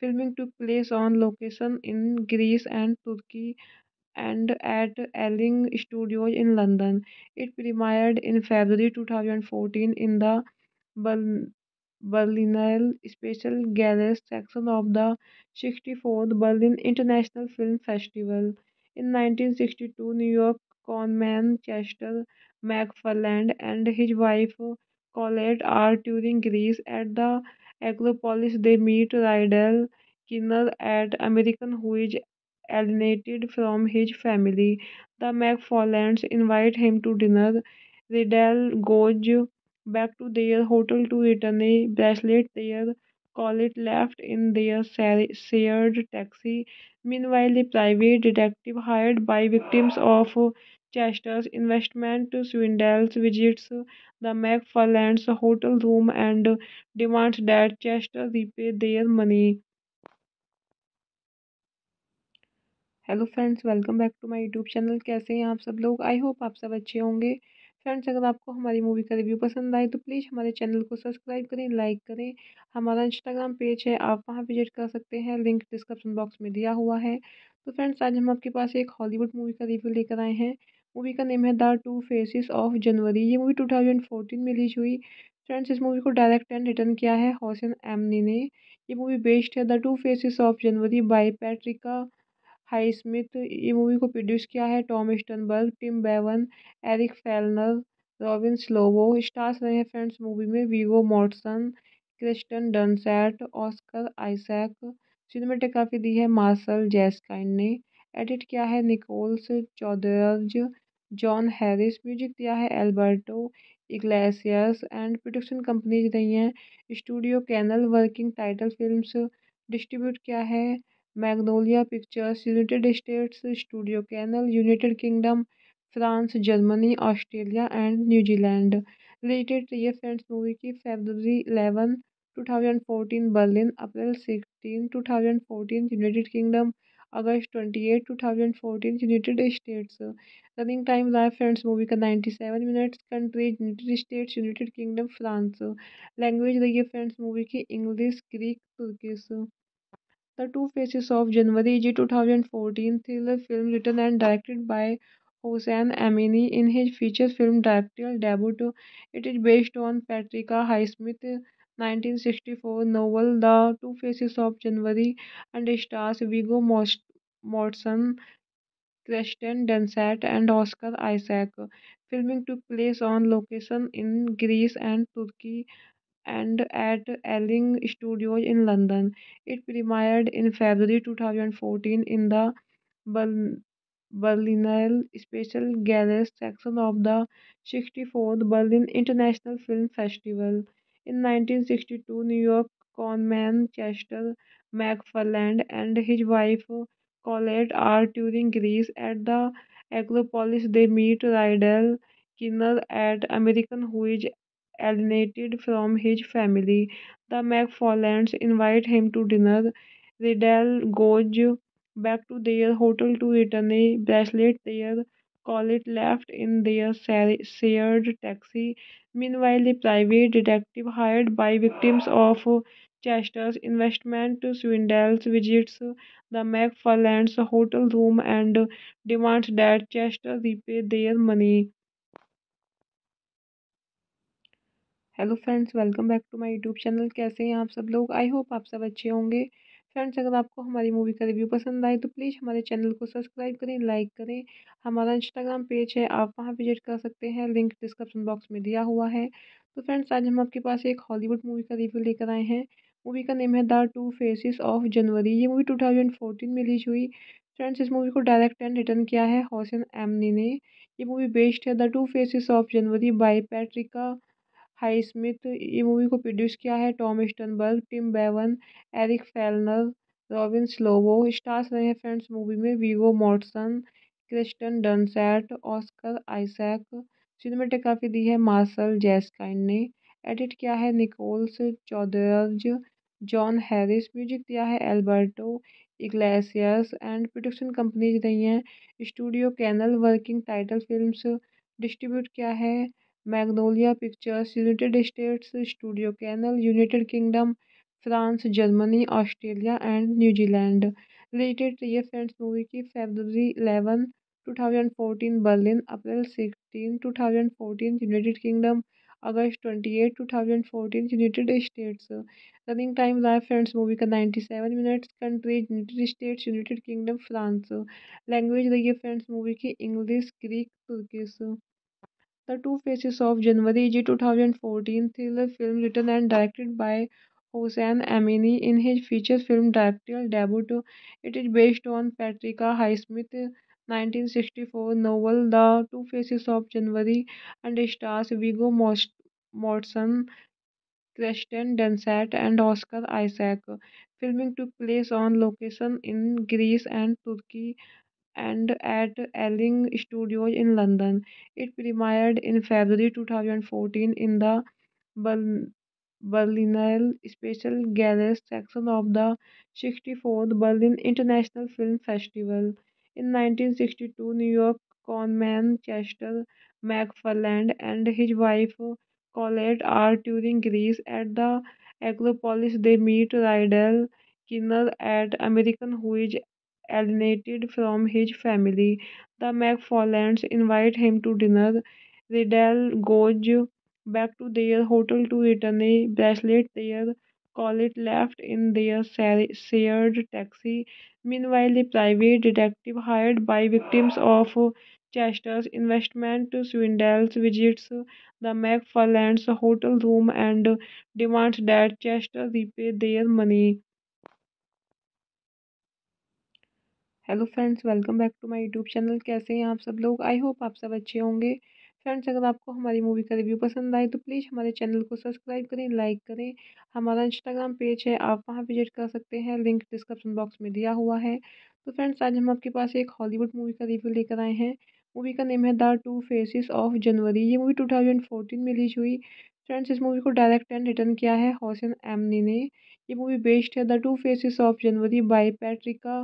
Filming took place on location in Greece and Turkey and at Ealing Studios in London. It premiered in February 2014 in the Berlinale Special Gallery section of the 64th Berlin International Film Festival. In 1962, New York conman Chester MacFarland and his wife Colette are touring Greece. At the Acropolis, they meet Rydal Keener, an American who is alienated from his family. The MacFarlands invite him to dinner. Rydal goes back to their hotel to return a bracelet their Colette left in their shared taxi. Meanwhile, a private detective hired by victims of Chester's investment swindle visits the MacFarlands' hotel room and demands that Chester repay their money. Hello friends, welcome back to my यूट्यूब channel. कैसे हैं आप सब लोग? आई होप आप सब अच्छे होंगे। फ्रेंड्स, अगर आपको हमारी मूवी का रिव्यू पसंद आए तो प्लीज़ हमारे चैनल को सब्सक्राइब करें, लाइक करें। हमारा इंस्टाग्राम पेज है, आप वहां विजिट कर सकते हैं, लिंक डिस्क्रिप्शन बॉक्स में दिया हुआ है। तो फ्रेंड्स, आज हम आपके पास एक हॉलीवुड मूवी का रिव्यू लेकर आए हैं। मूवी का नेम है the two faces of January. ये मूवी 2014 में रिलीज हुई। फ्रेंड्स, इस मूवी को डायरेक्ट एंड रिटर्न किया है होसैन एमनी ने। ये मूवी बेस्ड है the two faces of January by Patricia Highsmith. ये मूवी को प्रोड्यूस किया है टॉम स्टर्नबर्ग, Tim Bevan, Eric Fellner, Robin Slovo. Stars रहे हैं फ्रेंड्स मूवी में Viggo Mortensen, Kirsten Dunst, Oscar Isaac. Cinematography दी है मार्सल जैस्किन ने। एडिट किया है Nicolas Chaudeurge, जॉन हैरिस। Music दिया है Alberto Iglesias. And production companies रही हैं studio canal. Working title films. Distribute किया है Magnolia Pictures, United States, studio canal, United Kingdom, France, Germany, Australia and New Zealand. Related ये फ्रेंड्स मूवी की February 11, 2014 Berlin, April 16, 2014 United Kingdom, August 28, 2014 United States. Running time रहा फ्रेंड्स मूवी का 97 minutes. Countries United States, United Kingdom, France. Language रही है फ्रेंड्स मूवी की English, Greek, Turkish. The Two Faces of January is a 2014 thriller film written and directed by Hossein Amini. In his feature film directorial debut, it is based on Patricia Highsmith's 1964 novel The Two Faces of January and stars Viggo Mortensen, Kirsten Dunst and Oscar Isaac. Filming took place on location in Greece and Turkey and at Ealing Studios in London. It premiered in February 2014 in the Berlinale Special Gallery section of the 64th Berlin International Film Festival. In 1962, New York conman Chester MacFarland and his wife Colette are touring Greece. At the Acropolis, they meet Rydal Keener, an American who is alienated from his family. The MacFarlands invite him to dinner. Rydal goes back to their hotel to return a bracelet their Colette left in their shared taxi. Meanwhile, a private detective hired by victims of Chester's investment swindle visits the MacFarlands' hotel room and demands that Chester repay their money. Hello friends, welcome back to my यूट्यूब channel. कैसे हैं आप सब लोग? आई होप आप सब अच्छे होंगे। फ्रेंड्स, अगर आपको हमारी मूवी का रिव्यू पसंद आए तो प्लीज़ हमारे चैनल को सब्सक्राइब करें, लाइक करें। हमारा इंस्टाग्राम पेज है, आप वहां विजिट कर सकते हैं, लिंक डिस्क्रिप्शन बॉक्स में दिया हुआ है। तो फ्रेंड्स, आज हम आपके पास एक हॉलीवुड मूवी का रिव्यू लेकर आए हैं। मूवी का नेम है the two faces of January. ये मूवी 2014 में रिलीज हुई। फ्रेंड्स, इस मूवी को डायरेक्ट एंड रिटर्न किया है होसैन एमनी ने। ये मूवी बेस्ड है the two faces of January by Patricia Highsmith. ये मूवी को प्रोड्यूस किया है टॉम स्टर्नबर्ग, Tim Bevan, Eric Fellner, Robin Slovo. Stars रहे हैं फ्रेंड्स मूवी में Viggo Mortensen, Kirsten Dunst, Oscar Isaac. Cinematography दी है मार्सल जैस्किन ने। एडिट किया है Nicolas Chaudeurge, जॉन हैरिस। Music दिया है Alberto Iglesias. And production companies रही हैं studio canal. Working title films. Distribute किया है Magnolia Pictures, United States, studio canal, United Kingdom, France, Germany, Australia and New Zealand. Related ये फ्रेंड्स मूवी की February 11, 2014 Berlin, April 16, 2014 United Kingdom, August 28, 2014, United States. Running time, live friends movie का 97 minutes. Country United States, United Kingdom, France. Language रही friends movie की English, Greek, Turkish. The Two Faces of January is a 2014 thriller film written and directed by Hossein Amini in his feature film directorial debut. It is based on Patricia Highsmith's 1964 novel The Two Faces of January and stars Viggo Mortensen, Kirsten Dunst and Oscar Isaac. Filming took place on location in Greece and Turkey and at Ealing Studios in London. It premiered in February 2014 in the Berlinale Special Gallery section of the 64th Berlin International Film Festival. In 1962, New York conman Chester MacFarland and his wife Colette are touring Greece. At the Acropolis, they meet Rydal Keener, an American who is alienated from his family. The MacFarlands invite him to dinner. Rydal goes back to their hotel to return a bracelet there. Colette left in their shared taxi. Meanwhile, a private detective hired by victims of Chester's investment swindle visits the MacFarlands' hotel room and demands that Chester repay their money. Hello friends, welcome back to my यूट्यूब channel. कैसे हैं आप सब लोग? आई होप आप सब अच्छे होंगे। फ्रेंड्स, अगर आपको हमारी मूवी का रिव्यू पसंद आए तो प्लीज़ हमारे चैनल को सब्सक्राइब करें, लाइक करें। हमारा इंस्टाग्राम पेज है, आप वहां विजिट कर सकते हैं, लिंक डिस्क्रिप्शन बॉक्स में दिया हुआ है। तो फ्रेंड्स, आज हम आपके पास एक हॉलीवुड मूवी का रिव्यू लेकर आए हैं। मूवी का नेम है the two faces of January. ये मूवी 2014 में रिलीज हुई। फ्रेंड्स, इस मूवी को डायरेक्ट एंड रिटर्न किया है हॉसेन एमनी ने। ये मूवी बेस्ड है the two faces of January by Patricia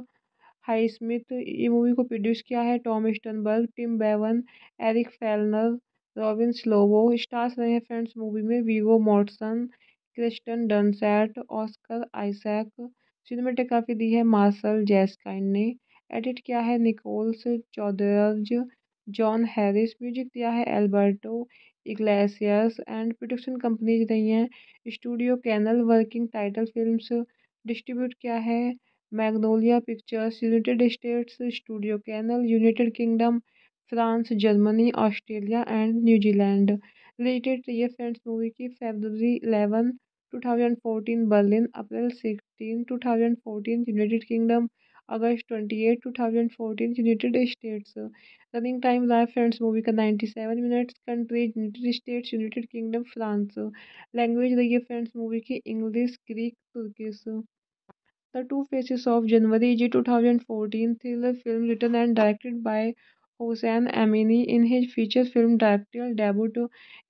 Highsmith. ये मूवी को प्रोड्यूस किया है टॉम स्टर्नबर्ग, Tim Bevan, Eric Fellner, Robin Slovo. Stars रहे हैं फ्रेंड्स मूवी में Viggo Mortensen, Kirsten Dunst, Oscar Isaac. Cinematography दी है मार्सल जैस्किन ने। एडिट किया है Nicolas Chaudeurge, जॉन हैरिस। Music दिया है Alberto Iglesias and production companies रही हैं studio canal. Working title films. Distribute किया है Magnolia Pictures, United States, studio canal, United Kingdom, France, Germany, Australia and New Zealand. Related ये फ्रेंड्स मूवी की February 11, 2014 Berlin, April 16, 2014 United Kingdom, August 28, 2014 United States. Running time live friends movie का 97 minutes. Country United States, United Kingdom, France. Language रही है फ्रेंड्स मूवी की English, Greek, Turkish. The Two Faces of January is a 2014 thriller film written and directed by Hossein Amini in his feature film directorial debut.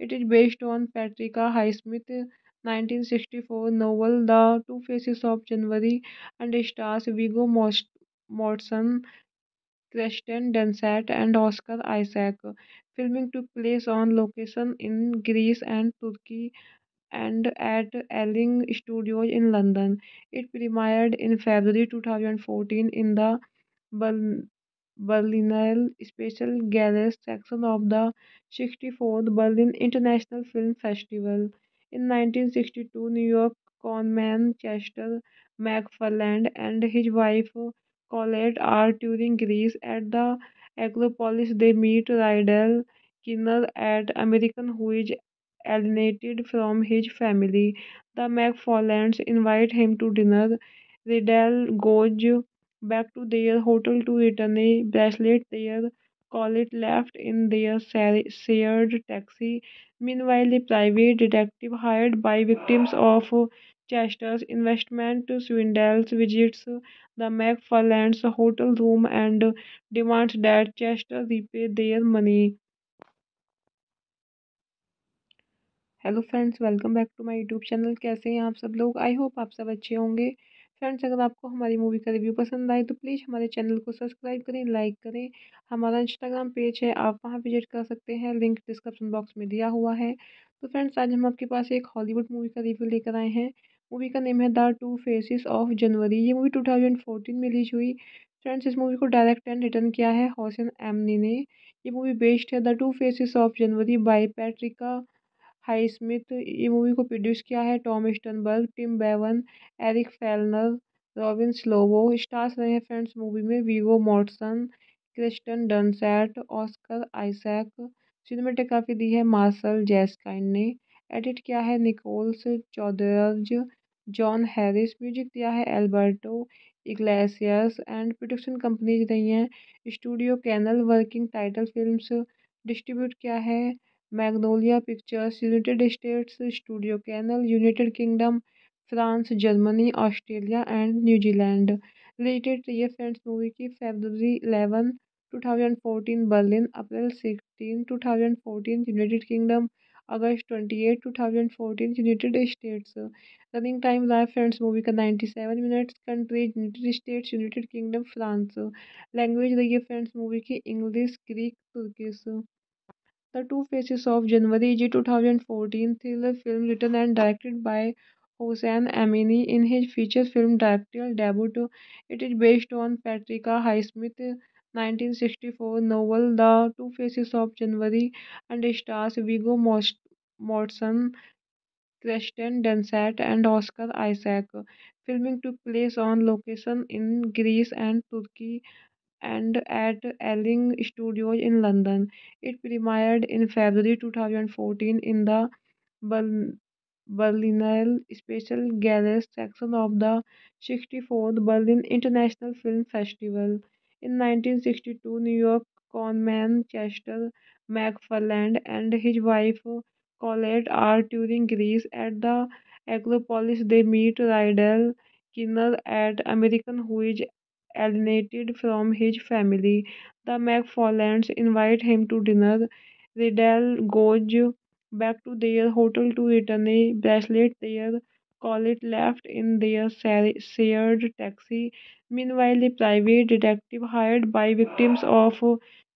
It is based on Patricia Highsmith's 1964 novel The Two Faces of January and stars Viggo Mortensen, Kirsten Dunst and Oscar Isaac. Filming took place on location in Greece and Turkey and at Ealing Studios in London. It premiered in February 2014 in the Berlinale Special Gallery section of the 64th Berlin International Film Festival. In 1962, New York conman Chester MacFarland and his wife Colette are touring Greece. At the Acropolis, they meet Rydal Keener, an American who is alienated from his family. The MacFarlands invite him to dinner. Rydal goes back to their hotel to return a bracelet there. Colette left in their shared taxi. Meanwhile, a private detective hired by victims of Chester's investment swindle visits the MacFarlands' hotel room and demands that Chester repay their money. Hello friends, welcome back to my यूट्यूब channel. कैसे हैं आप सब लोग? आई होप आप सब अच्छे होंगे। फ्रेंड्स, अगर आपको हमारी मूवी का रिव्यू पसंद आए तो प्लीज़ हमारे चैनल को सब्सक्राइब करें, लाइक करें। हमारा इंस्टाग्राम पेज है, आप वहां विजिट कर सकते हैं, लिंक डिस्क्रिप्शन बॉक्स में दिया हुआ है। तो फ्रेंड्स, आज हम आपके पास एक हॉलीवुड मूवी का रिव्यू लेकर आए हैं। मूवी का नेम है the two faces of January. ये मूवी 2014 में रिलीज हुई। फ्रेंड्स, इस मूवी को डायरेक्ट एंड रिटर्न किया है हॉसेन एमनी ने। ये मूवी बेस्ड है the two faces of January by Patricia Highsmith. ये मूवी को प्रोड्यूस किया है टॉम स्टर्नबर्ग, Tim Bevan, Eric Fellner, Robin Slovo. Stars रहे हैं फ्रेंड्स मूवी में Viggo Mortensen, Kirsten Dunst, Oscar Isaac. Cinematography दी है मार्सल जैस्किन ने। एडिट किया है Nicolas Chaudeurge, जॉन हैरिस। Music दिया है Alberto Iglesias. And production companies रही हैं studio canal. Working title films. Distribute किया है Magnolia Pictures, United States, studio canal, United Kingdom, France, Germany, Australia and New Zealand. Related ये फ्रेंड्स मूवी की February 11, 2014 Berlin, April 16, 2014 United Kingdom, August 28, 2014 United States. Running time रहा फ्रेंड्स मूवी का 97 minutes. Countries United States, United Kingdom, France. Language रही है फ्रेंड्स मूवी की English, Greek, Turkish. The two faces of January जी 2014 thriller film written and directed by Hossein Amini in his feature film directorial debut. It is based on Patricia Highsmith 1964 novel The Two Faces of January and stars Viggo Mortensen, Kirsten Dunst and Oscar Isaac. Filming took place on location in Greece and Turkey and at Ealing Studios in London. It premiered in February 2014 in the Berlinale Special Gallery section of the 64th Berlin International Film Festival. In 1962, New York conman Chester MacFarland and his wife Colette are touring Greece. At the Acropolis, they meet Rydal Keener, an American who is alienated from his family. The MacFarlands invite him to dinner. Rydal goes back to their hotel to return a bracelet their Colette left in their shared taxi. Meanwhile, a private detective hired by victims of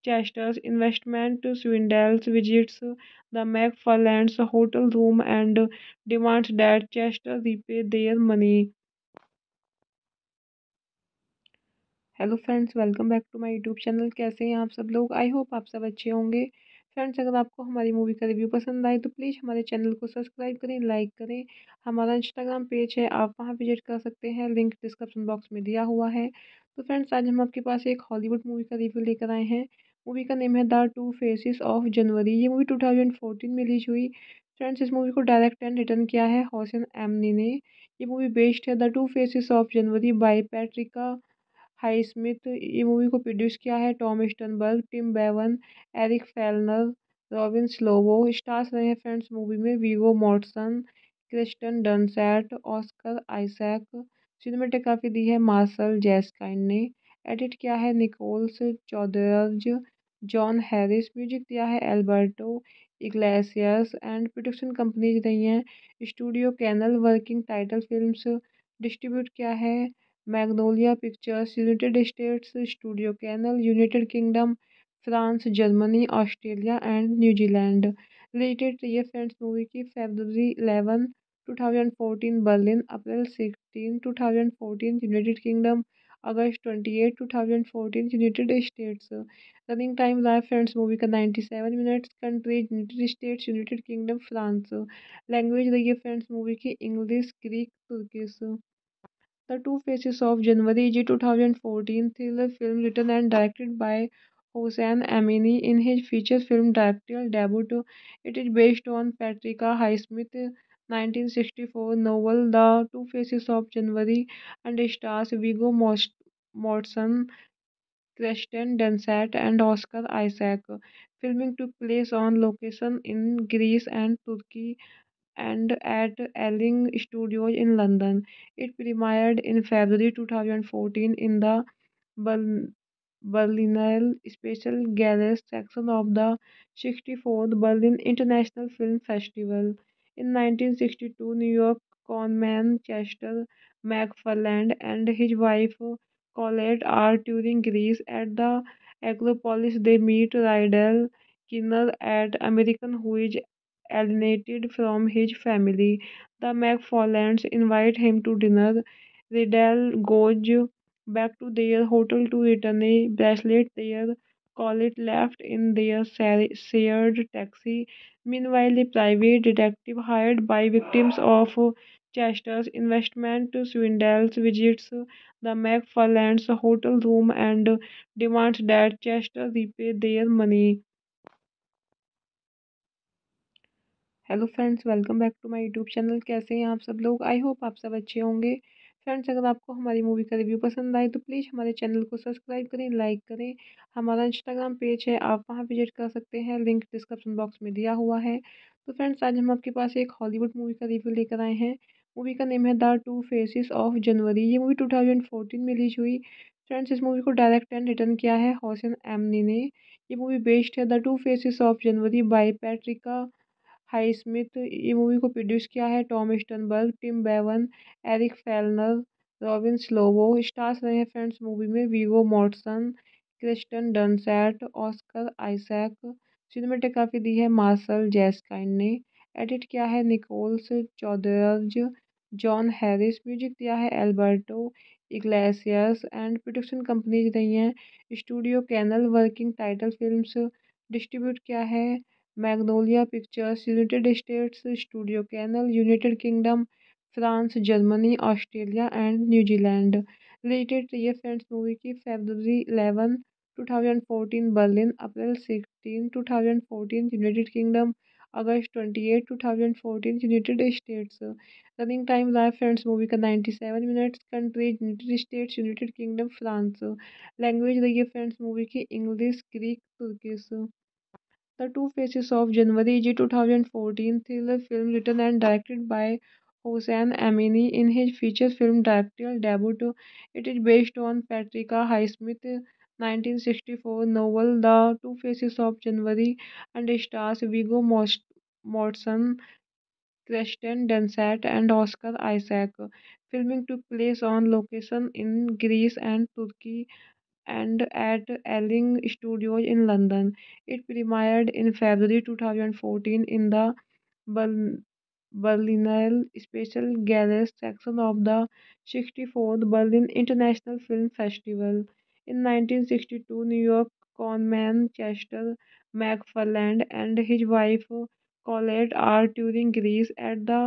Chester's investment swindle visits the MacFarlands' hotel room and demands that Chester repay their money. Hello friends, welcome back to my यूट्यूब channel. कैसे हैं आप सब लोग? आई होप आप सब अच्छे होंगे। फ्रेंड्स, अगर आपको हमारी मूवी का रिव्यू पसंद आए तो प्लीज़ हमारे चैनल को सब्सक्राइब करें, लाइक करें। हमारा इंस्टाग्राम पेज है, आप वहां विजिट कर सकते हैं, लिंक डिस्क्रिप्शन बॉक्स में दिया हुआ है। तो फ्रेंड्स, आज हम आपके पास एक हॉलीवुड मूवी का रिव्यू लेकर आए हैं। मूवी का नेम है the two faces of January. ये मूवी 2014 में रिलीज हुई। फ्रेंड्स, इस मूवी को डायरेक्ट एंड रिटर्न किया है होसेन एमनी ने। ये मूवी बेस्ड है the two faces of January by Patricia Highsmith. ये मूवी को प्रोड्यूस किया है टॉम स्टर्नबर्ग, Tim Bevan, Eric Fellner, Robin Slovo. Stars रहे हैं फ्रेंड्स मूवी में Viggo Mortensen, Kirsten Dunst, Oscar Isaac. Cinematography दी है मार्सल जैस्किन ने। एडिट किया है Nicolas Chaudeurge, जॉन हैरिस। Music दिया है Alberto Iglesias. And production companies रही हैं studio canal. Working title films. Distribute किया है Magnolia Pictures, United States, studio canal, United Kingdom, France, Germany, Australia and New Zealand. Related ये फ्रेंड्स मूवी की February 11, 2014 Berlin, April 16, 2014 United Kingdom, August 28, 2014 United States. Running time रहा फ्रेंड्स मूवी का 97 minutes. Countries United States, United Kingdom, France. Language रही है फ्रेंड्स मूवी की English, Greek, Turkish. The Two Faces of January जी 2014 thriller film written and directed by Hossein Amini in his feature film directorial debut. It is based on Patricia Highsmith 1964 novel The Two Faces of January and stars Viggo Mortensen, Kirsten Dunst and Oscar Isaac. Filming took place on location in Greece and Turkey and at Ealing Studios in London. It premiered in February 2014 in the Berlinale Special Gallery section of the 64th Berlin International Film Festival. In 1962, New York conman Chester MacFarland and his wife Colette are touring Greece. At the Acropolis, they meet Rydal Keener, an American who is alienated from his family. The MacFarlands invite him to dinner. Rydal goes back to their hotel to return a bracelet their Colette left in their shared taxi. Meanwhile, the private detective hired by victims of Chester's investment swindle visits the MacFarlands' hotel room and demands that Chester repay their money. Hello friends, welcome back to my यूट्यूब channel. कैसे हैं आप सब लोग? आई होप आप सब अच्छे होंगे। फ्रेंड्स, अगर आपको हमारी मूवी का रिव्यू पसंद आए तो प्लीज़ हमारे चैनल को सब्सक्राइब करें, लाइक करें। हमारा इंस्टाग्राम पेज है, आप वहां विजिट कर सकते हैं, लिंक डिस्क्रिप्शन बॉक्स में दिया हुआ है। तो फ्रेंड्स, आज हम आपके पास एक हॉलीवुड मूवी का रिव्यू लेकर आए हैं। मूवी का नेम है the two faces of January. ये मूवी 2014 में रिलीज हुई। फ्रेंड्स, इस मूवी को डायरेक्ट एंड रिटर्न किया है हॉसैन एमनी ने। ये मूवी बेस्ड है the two faces of January by Patricia Highsmith. ये मूवी को प्रोड्यूस किया है टॉम स्टर्नबर्ग, Tim Bevan, Eric Fellner, Robin Slovo. Stars रहे हैं फ्रेंड्स मूवी में Viggo Mortensen, Kirsten Dunst, Oscar Isaac. Cinematography दी है मार्सल जैस्किन ने। एडिट किया है Nicolas Chaudeurge, जॉन हैरिस। Music दिया है Alberto Iglesias. And production companies रही हैं studio canal. Working title films. Distribute किया है Magnolia Pictures, United States, studio canal, United Kingdom, France, Germany, Australia and New Zealand. Related ये फ्रेंड्स मूवी की February 11, 2014 Berlin, April 16, 2014 United Kingdom, August 28, 2014 United States. Running time रहा फ्रेंड्स मूवी का 97 minutes. Countries United States, United Kingdom, France. Language रही है फ्रेंड्स मूवी की English, Greek, Turkish. The Two Faces of January is a 2014 thriller film written and directed by Hossein Amini in his feature film directorial debut. It is based on Patricia Highsmith's 1964 novel The Two Faces of January and stars Viggo Mortensen, Kirsten Dunst and Oscar Isaac. Filming took place on location in Greece and Turkey and at Ealing Studios in London. It premiered in February 2014 in the Berlinale Special Gallery section of the 64th Berlin International Film Festival. In 1962, New York conman Chester MacFarland and his wife Colette are touring Greece. At the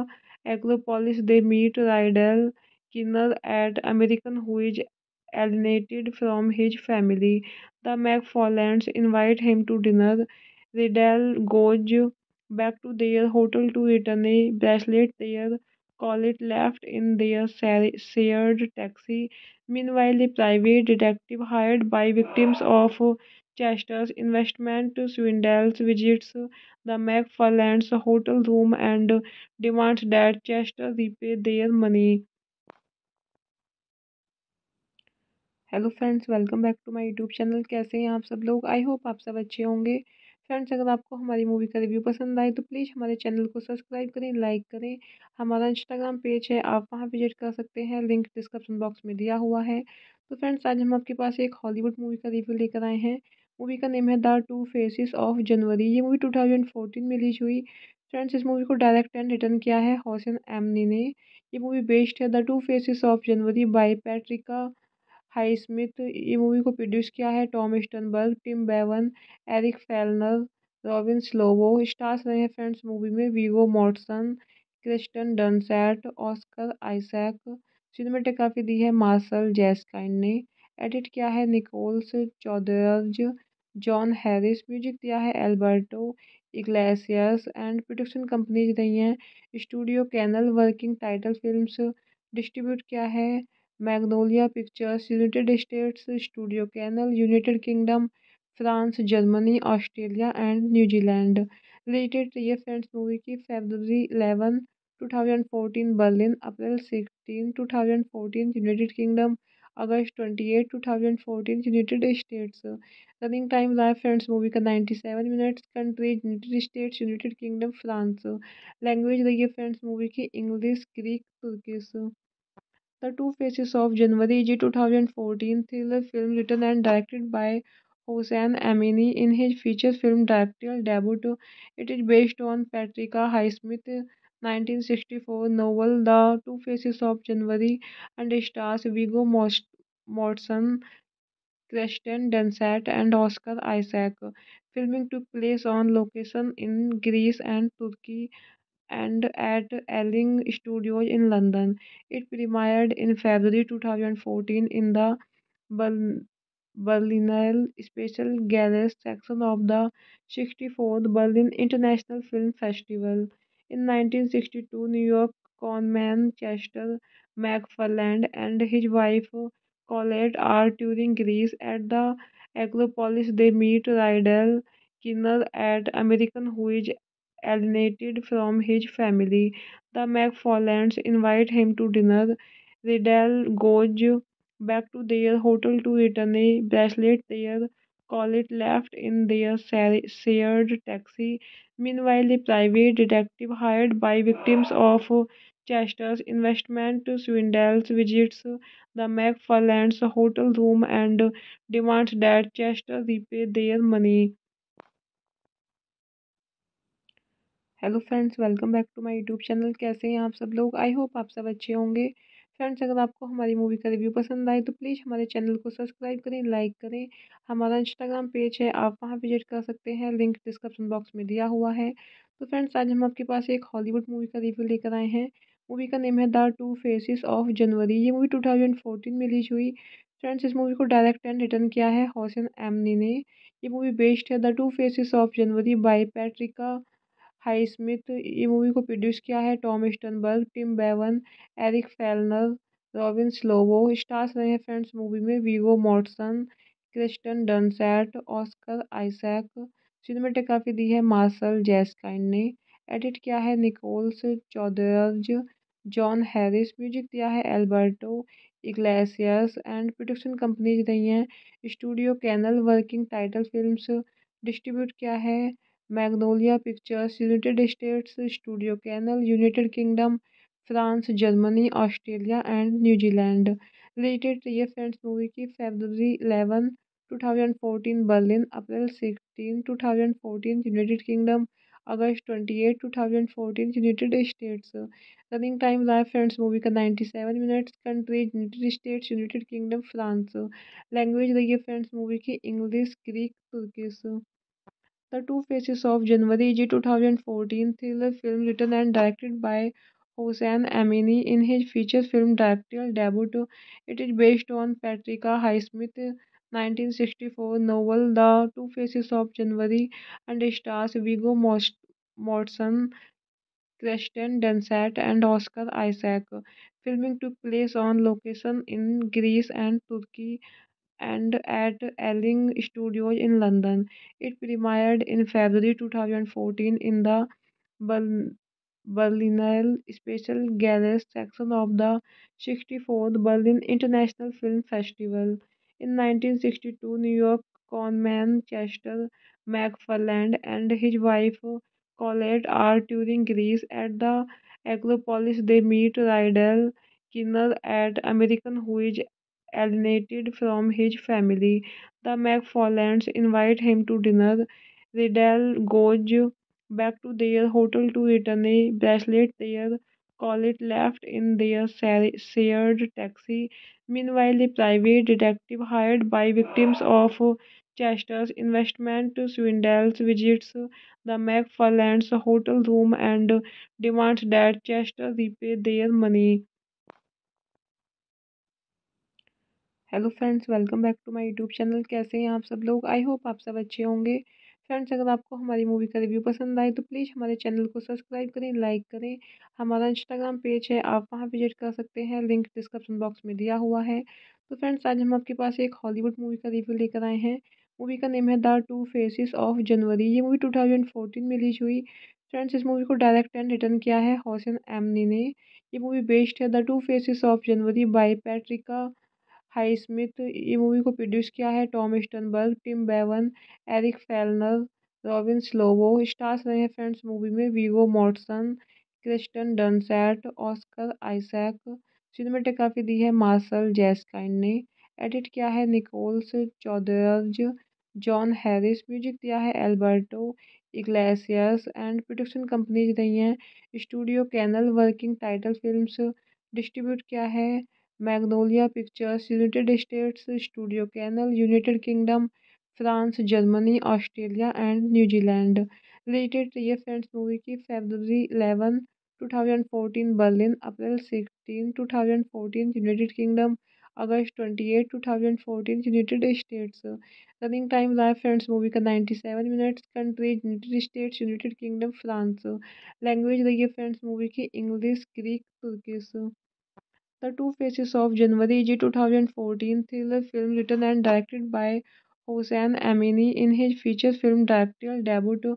Acropolis, they meet Rydal Keener, an American who is alienated from his family. The MacFarlands invite him to dinner. Rydal goes back to their hotel to return a bracelet their Colette left in their shared taxi. Meanwhile, a private detective hired by victims of Chester's investment swindle visits the MacFarlands' hotel room and demands that Chester repay their money. Hello friends, welcome back to my यूट्यूब channel. कैसे हैं आप सब लोग? आई होप आप सब अच्छे होंगे। फ्रेंड्स, अगर आपको हमारी मूवी का रिव्यू पसंद आए तो प्लीज़ हमारे चैनल को सब्सक्राइब करें, लाइक करें। हमारा इंस्टाग्राम पेज है, आप वहां विजिट कर सकते हैं, लिंक डिस्क्रिप्शन बॉक्स में दिया हुआ है। तो फ्रेंड्स, आज हम आपके पास एक हॉलीवुड मूवी का रिव्यू लेकर आए हैं। मूवी का नेम है the two faces of January. ये मूवी 2014 में रिलीज हुई। फ्रेंड्स, इस मूवी को डायरेक्ट एंड रिटर्न किया है हॉसैन एमनी ने। ये मूवी बेस्ड है the two faces of January by Patricia Highsmith. ये मूवी को प्रोड्यूस किया है टॉम स्टर्नबर्ग, Tim Bevan, Eric Fellner, Robin Slovo. Stars रहे हैं फ्रेंड्स मूवी में Viggo Mortensen, Kirsten Dunst, Oscar Isaac. Cinematography दी है मार्सल जैस्किन ने। एडिट किया है Nicolas Chaudeurge, जॉन हैरिस। Music दिया है Alberto Iglesias. And production companies रही हैं studio canal. Working title films. Distribute किया है Magnolia Pictures, United States, studio canal, United Kingdom, France, Germany, Australia and New Zealand. Related ये फ्रेंड्स मूवी की February 11, 2014 Berlin, April 16, 2014 United Kingdom, August 28, 2014 United States. Running time रहा फ्रेंड्स मूवी का 97 minutes. Countries United States, United Kingdom, France. Language रही है फ्रेंड्स मूवी की English, Greek, Turkish. The Two Faces of January is a 2014 thriller film written and directed by Hossein Amini in his feature film directorial debut. It is based on Patricia Highsmith's 1964 novel The Two Faces of January and stars Viggo Mortensen, Kirsten Dunst and Oscar Isaac. Filming took place on location in Greece and Turkey and at Ealing Studios in London. It premiered in February 2014 in the Berlinale Special Gallery section of the 64th Berlin International Film Festival. In 1962, New York conman Chester MacFarland and his wife Colette are touring Greece. At the Acropolis, they meet Rydal Keener, an American who is alienated from his family. The MacFarlands invite him to dinner. Rydal goes back to their hotel to return a bracelet their Colette left in their shared taxi. Meanwhile, a private detective hired by victims of Chester's investment swindle visits the MacFarlands' hotel room and demands that Chester repay their money. Hello friends, welcome back to my यूट्यूब channel. कैसे हैं आप सब लोग? आई होप आप सब अच्छे होंगे। फ्रेंड्स, अगर आपको हमारी मूवी का रिव्यू पसंद आए तो प्लीज़ हमारे चैनल को सब्सक्राइब करें, लाइक करें। हमारा इंस्टाग्राम पेज है, आप वहां विजिट कर सकते हैं, लिंक डिस्क्रिप्शन बॉक्स में दिया हुआ है। तो फ्रेंड्स, आज हम आपके पास एक हॉलीवुड मूवी का रिव्यू लेकर आए हैं। मूवी का नेम है the two faces of January. ये मूवी 2014 में रिलीज हुई। फ्रेंड्स, इस मूवी को डायरेक्ट एंड रिटर्न किया है होसैन एमनी ने। ये मूवी बेस्ड है the two faces of January by Patricia Highsmith. ये मूवी को प्रोड्यूस किया है Tom Sternberg, Tim Bevan, Eric Fellner, Robin Slovo. Stars रहे हैं फ्रेंड्स मूवी में Viggo Mortensen, Kirsten Dunst, Oscar Isaac. Cinematography दी है मार्सल जैस्किन ने। एडिट किया है Nicolas Chaudeurge, जॉन हैरिस। Music दिया है Alberto Iglesias. And production companies रही हैं studio canal. Working title films. Distribute किया है Magnolia Pictures, United States, studio canal, United Kingdom, France, Germany, Australia and New Zealand. Related ये फ्रेंड्स मूवी की February 11, 2014 Berlin, April 16, 2014 United Kingdom, August 28, 2014 United States. Running time रहा फ्रेंड्स मूवी का 97 minutes. Countries United States, United Kingdom, France. Language रही है फ्रेंड्स मूवी की English, Greek, Turkish. The Two Faces of January is a 2014 thriller film written and directed by Hossein Amini in his feature film directorial debut. It is based on Patricia Highsmith's 1964 novel The Two Faces of January and stars Viggo Mortensen, Kirsten Dunst and Oscar Isaac. Filming took place on location in Greece and Turkey and at Ealing Studios in London. It premiered in February 2014 in the Berlinale Special Gallery section of the 64th Berlin International Film Festival. In 1962, New York conman Chester MacFarland and his wife Colette are touring Greece. At the Acropolis, they meet Rydal Keener, an American who is alienated from his family. The MacFarlands invite him to dinner. Rydal goes back to their hotel to return a bracelet their Colette left in their shared taxi. Meanwhile, a private detective hired by victims of Chester's investment swindle visits the MacFarlands' hotel room and demands that Chester repay their money. Hello friends, welcome back to my यूट्यूब channel. कैसे हैं आप सब लोग? आई होप आप सब अच्छे होंगे। फ्रेंड्स, अगर आपको हमारी मूवी का रिव्यू पसंद आए तो प्लीज़ हमारे चैनल को सब्सक्राइब करें, लाइक करें। हमारा इंस्टाग्राम पेज है, आप वहां विजिट कर सकते हैं, लिंक डिस्क्रिप्शन बॉक्स में दिया हुआ है। तो फ्रेंड्स, आज हम आपके पास एक हॉलीवुड मूवी का रिव्यू लेकर आए हैं। मूवी का नेम है the two faces of January. ये मूवी 2014 में रिलीज हुई। फ्रेंड्स, इस मूवी को डायरेक्ट एंड रिटर्न किया है होसैन एमनी ने। ये मूवी बेस्ड है the two faces of January by Patricia Highsmith. ये मूवी को प्रोड्यूस किया है Tom Sternberg, Tim Bevan, Eric Fellner, Robin Slovo. Stars रहे हैं फ्रेंड्स मूवी में Viggo Mortensen, Kirsten Dunst, Oscar Isaac. Cinematography दी है मार्सल जैस्किन ने। एडिट किया है Nicolas Chaudeurge, जॉन हैरिस। Music दिया है Alberto Iglesias. And production companies रही हैं studio canal. Working title films. Distribute किया है Magnolia Pictures, United States, studio canal, United Kingdom, France, Germany, Australia and New Zealand. Related to ये फ्रेंड्स मूवी की February 11, 2014 Berlin, April 16, 2014 United Kingdom, August 28, 2014 United States. Running time रहा फ्रेंड्स मूवी का 97 minutes. Countries United States, United Kingdom, France. Language रही है फ्रेंड्स मूवी की English, Greek, Turkish. The Two Faces of January is a 2014 thriller film written and directed by Hossein Amini in his feature film directorial debut.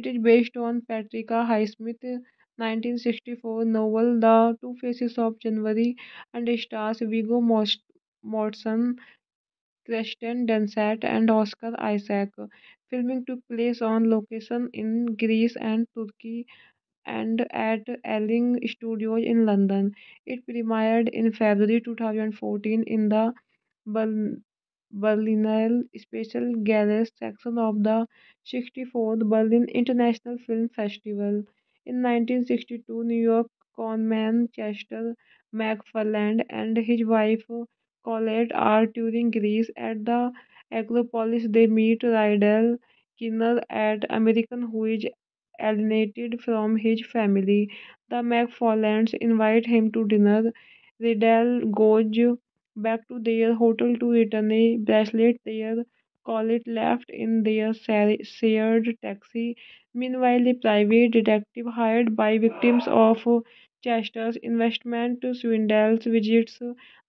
It is based on Patricia Highsmith's 1964 novel The Two Faces of January and stars Viggo Mortensen, Kirsten Dunst and Oscar Isaac. Filming took place on location in Greece and Turkey and at Ealing Studios in London. It premiered in February 2014 in the Berlinale Special Gallery section of the 64th Berlin International Film Festival. In 1962, New York conman Chester MacFarland and his wife Colette are touring Greece. At the Acropolis, they meet Rydal Keener, an American who is alienated from his family. The MacFarlands invite him to dinner. Rydal goes back to their hotel to return a bracelet their Colette left in their shared taxi. Meanwhile, a private detective hired by victims of Chester's investment swindle visits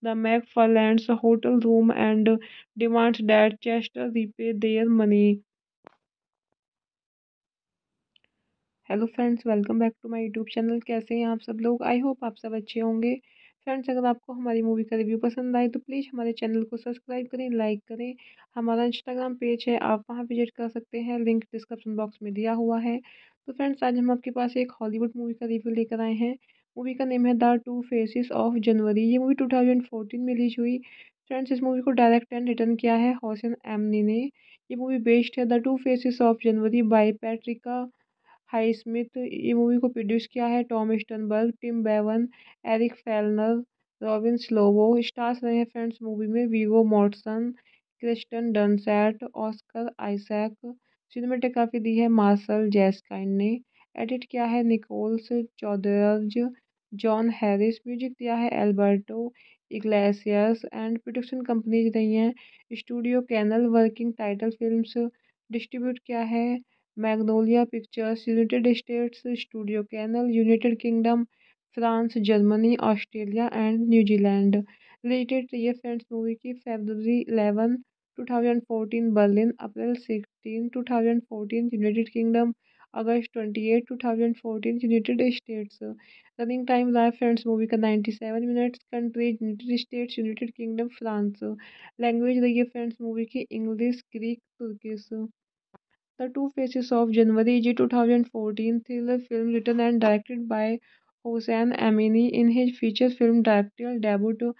the MacFarlands' hotel room and demands that Chester repay their money. Hello friends, welcome back to my यूट्यूब channel. कैसे हैं आप सब लोग? आई होप आप सब अच्छे होंगे. फ्रेंड्स, अगर आपको हमारी मूवी का रिव्यू पसंद आए तो प्लीज़ हमारे चैनल को सब्सक्राइब करें, लाइक करें. हमारा इंस्टाग्राम पेज है, आप वहां विजिट कर सकते हैं, लिंक डिस्क्रिप्शन बॉक्स में दिया हुआ है. तो फ्रेंड्स, आज हम आपके पास एक हॉलीवुड मूवी का रिव्यू लेकर आए हैं. मूवी का नेम है the two faces of January. ये मूवी 2014 में रिलीज हुई. फ्रेंड्स, इस मूवी को डायरेक्ट एंड रिटर्न किया है हॉसेन एमनी ने. ये मूवी बेस्ड है the two faces of January by Patricia Highsmith. ये मूवी को प्रोड्यूस किया है टॉम स्टर्नबर्ग, Tim Bevan, Eric Fellner, Robin Slovo. Stars रहे हैं फ्रेंड्स मूवी में Viggo Mortensen, Kirsten Dunst, Oscar Isaac. Cinematography दी है मार्सल जैस्किन ने. एडिट किया है Nicolas Chaudeurge, जॉन हैरिस. Music दिया है Alberto Iglesias and production companies रही हैं studio canal. Working title films. Distribute किया है Magnolia Pictures, United States, studio canal, United Kingdom, France, Germany, Australia and New Zealand. Related ये फ्रेंड्स मूवी की February 11, 2014 Berlin, April 16, 2014 United Kingdom, August 28, 2014 United States. Running time रहा फ्रेंड्स मूवी का 97 minutes. Countries United States, United Kingdom, France. Language रही है फ्रेंड्स मूवी की English, Greek, Turkish. The Two Faces of January is a 2014 thriller film written and directed by Hossein Amini in his feature film directorial debut.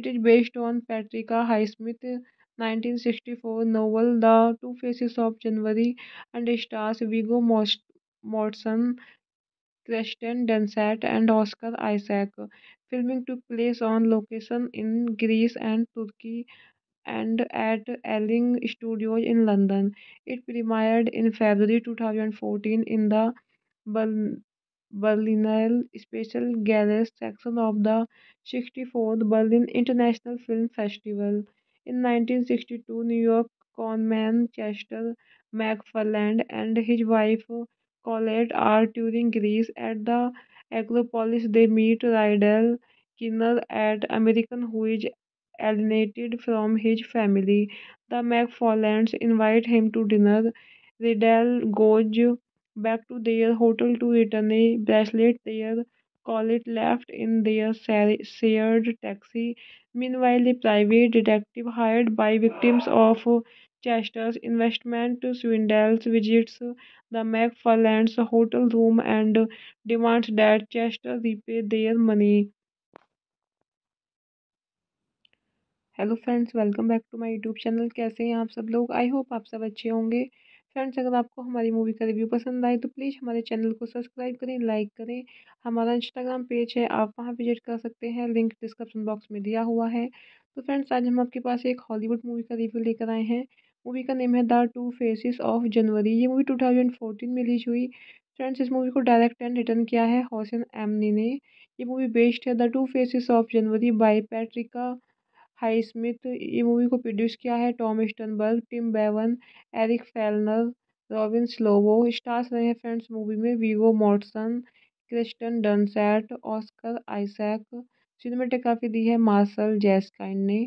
It is based on Patricia Highsmith's 1964 novel The Two Faces of January and stars Viggo Mortensen, Kirsten Dunst and Oscar Isaac. Filming took place on location in Greece and Turkey and at Ealing Studios in London. It premiered in February 2014 in the Berlinale Special Gallery section of the 64th Berlin International Film Festival. In 1962, New York conman Chester MacFarland and his wife Colette are touring Greece. At the Acropolis, they meet Rydal Keener, an American who is alienated from his family. The MacFarlands invite him to dinner. Rydal goes back to their hotel to return a bracelet their Colette left in their shared taxi. Meanwhile, a private detective hired by victims of Chester's investment swindle visits the MacFarlands' hotel room and demands that Chester repay their money. Hello friends, welcome back to my यूट्यूब channel. कैसे हैं आप सब लोग? आई होप आप सब अच्छे होंगे. फ्रेंड्स, अगर आपको हमारी मूवी का रिव्यू पसंद आए तो प्लीज़ हमारे चैनल को सब्सक्राइब करें, लाइक करें. हमारा इंस्टाग्राम पेज है, आप वहां विजिट कर सकते हैं, लिंक डिस्क्रिप्शन बॉक्स में दिया हुआ है. तो फ्रेंड्स, आज हम आपके पास एक हॉलीवुड मूवी का रिव्यू लेकर आए हैं. मूवी का नेम है the two faces of January. ये मूवी 2014 में रिलीज हुई। फ्रेंड्स, इस मूवी को डायरेक्ट एंड रिटर्न किया है हॉसेन एमनी ने। ये मूवी बेस्ड है the two faces of January by Patricia Highsmith. ये मूवी को प्रोड्यूस किया है टॉम स्टर्नबर्ग, Tim Bevan, Eric Fellner, Robin Slovo. Stars रहे हैं फ्रेंड्स मूवी में Viggo Mortensen, Kirsten Dunst, Oscar Isaac. Cinematography दी है मार्सल जैस्किन ने।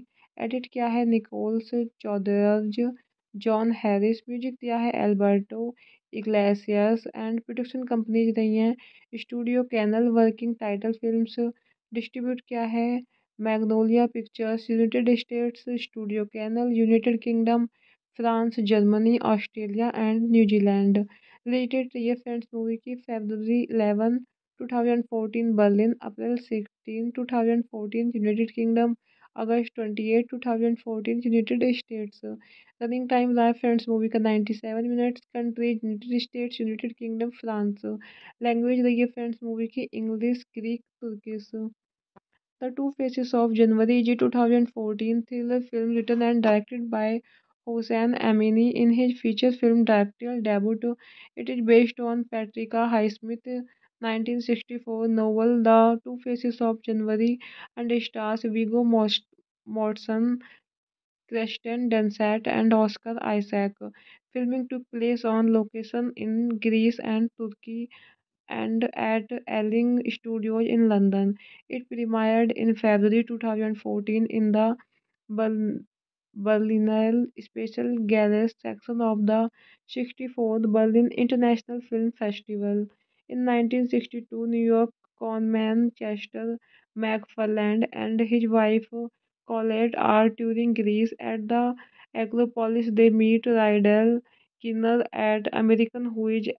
एडिट किया है Nicolas Chaudeurge, जॉन हैरिस। Music दिया है Alberto Iglesias. And production companies रही हैं studio canal. Working title films. Distribute किया है Magnolia Pictures, United States, studio canal, United Kingdom, France, Germany, Australia and New Zealand. Related ये फ्रेंड्स मूवी की February 11, 2014 Berlin, April 16, 2014 United Kingdom, August 28, 2014 United States. Running time रहा फ्रेंड्स मूवी का 97 minutes. Countries United States, United Kingdom, France. Language रही है फ्रेंड्स मूवी की English, Greek, Turkish. The two faces of January जी 2014 thriller film written and directed by Hossein Amini in his feature film directorial debut. It is based on Patricia Highsmith's 1964 novel The Two Faces of January and stars Viggo Mortensen, Kirsten Dunst and Oscar Isaac. Filming took place on location in Greece and Turkey and at Ealing Studios in London. It premiered in February 2014 in the Berlinale Special Gallery section of the 64th Berlin International Film Festival. In 1962, New York conman Chester MacFarland and his wife Colette are touring Greece. At the Acropolis, they meet Rydal Keener, an American who is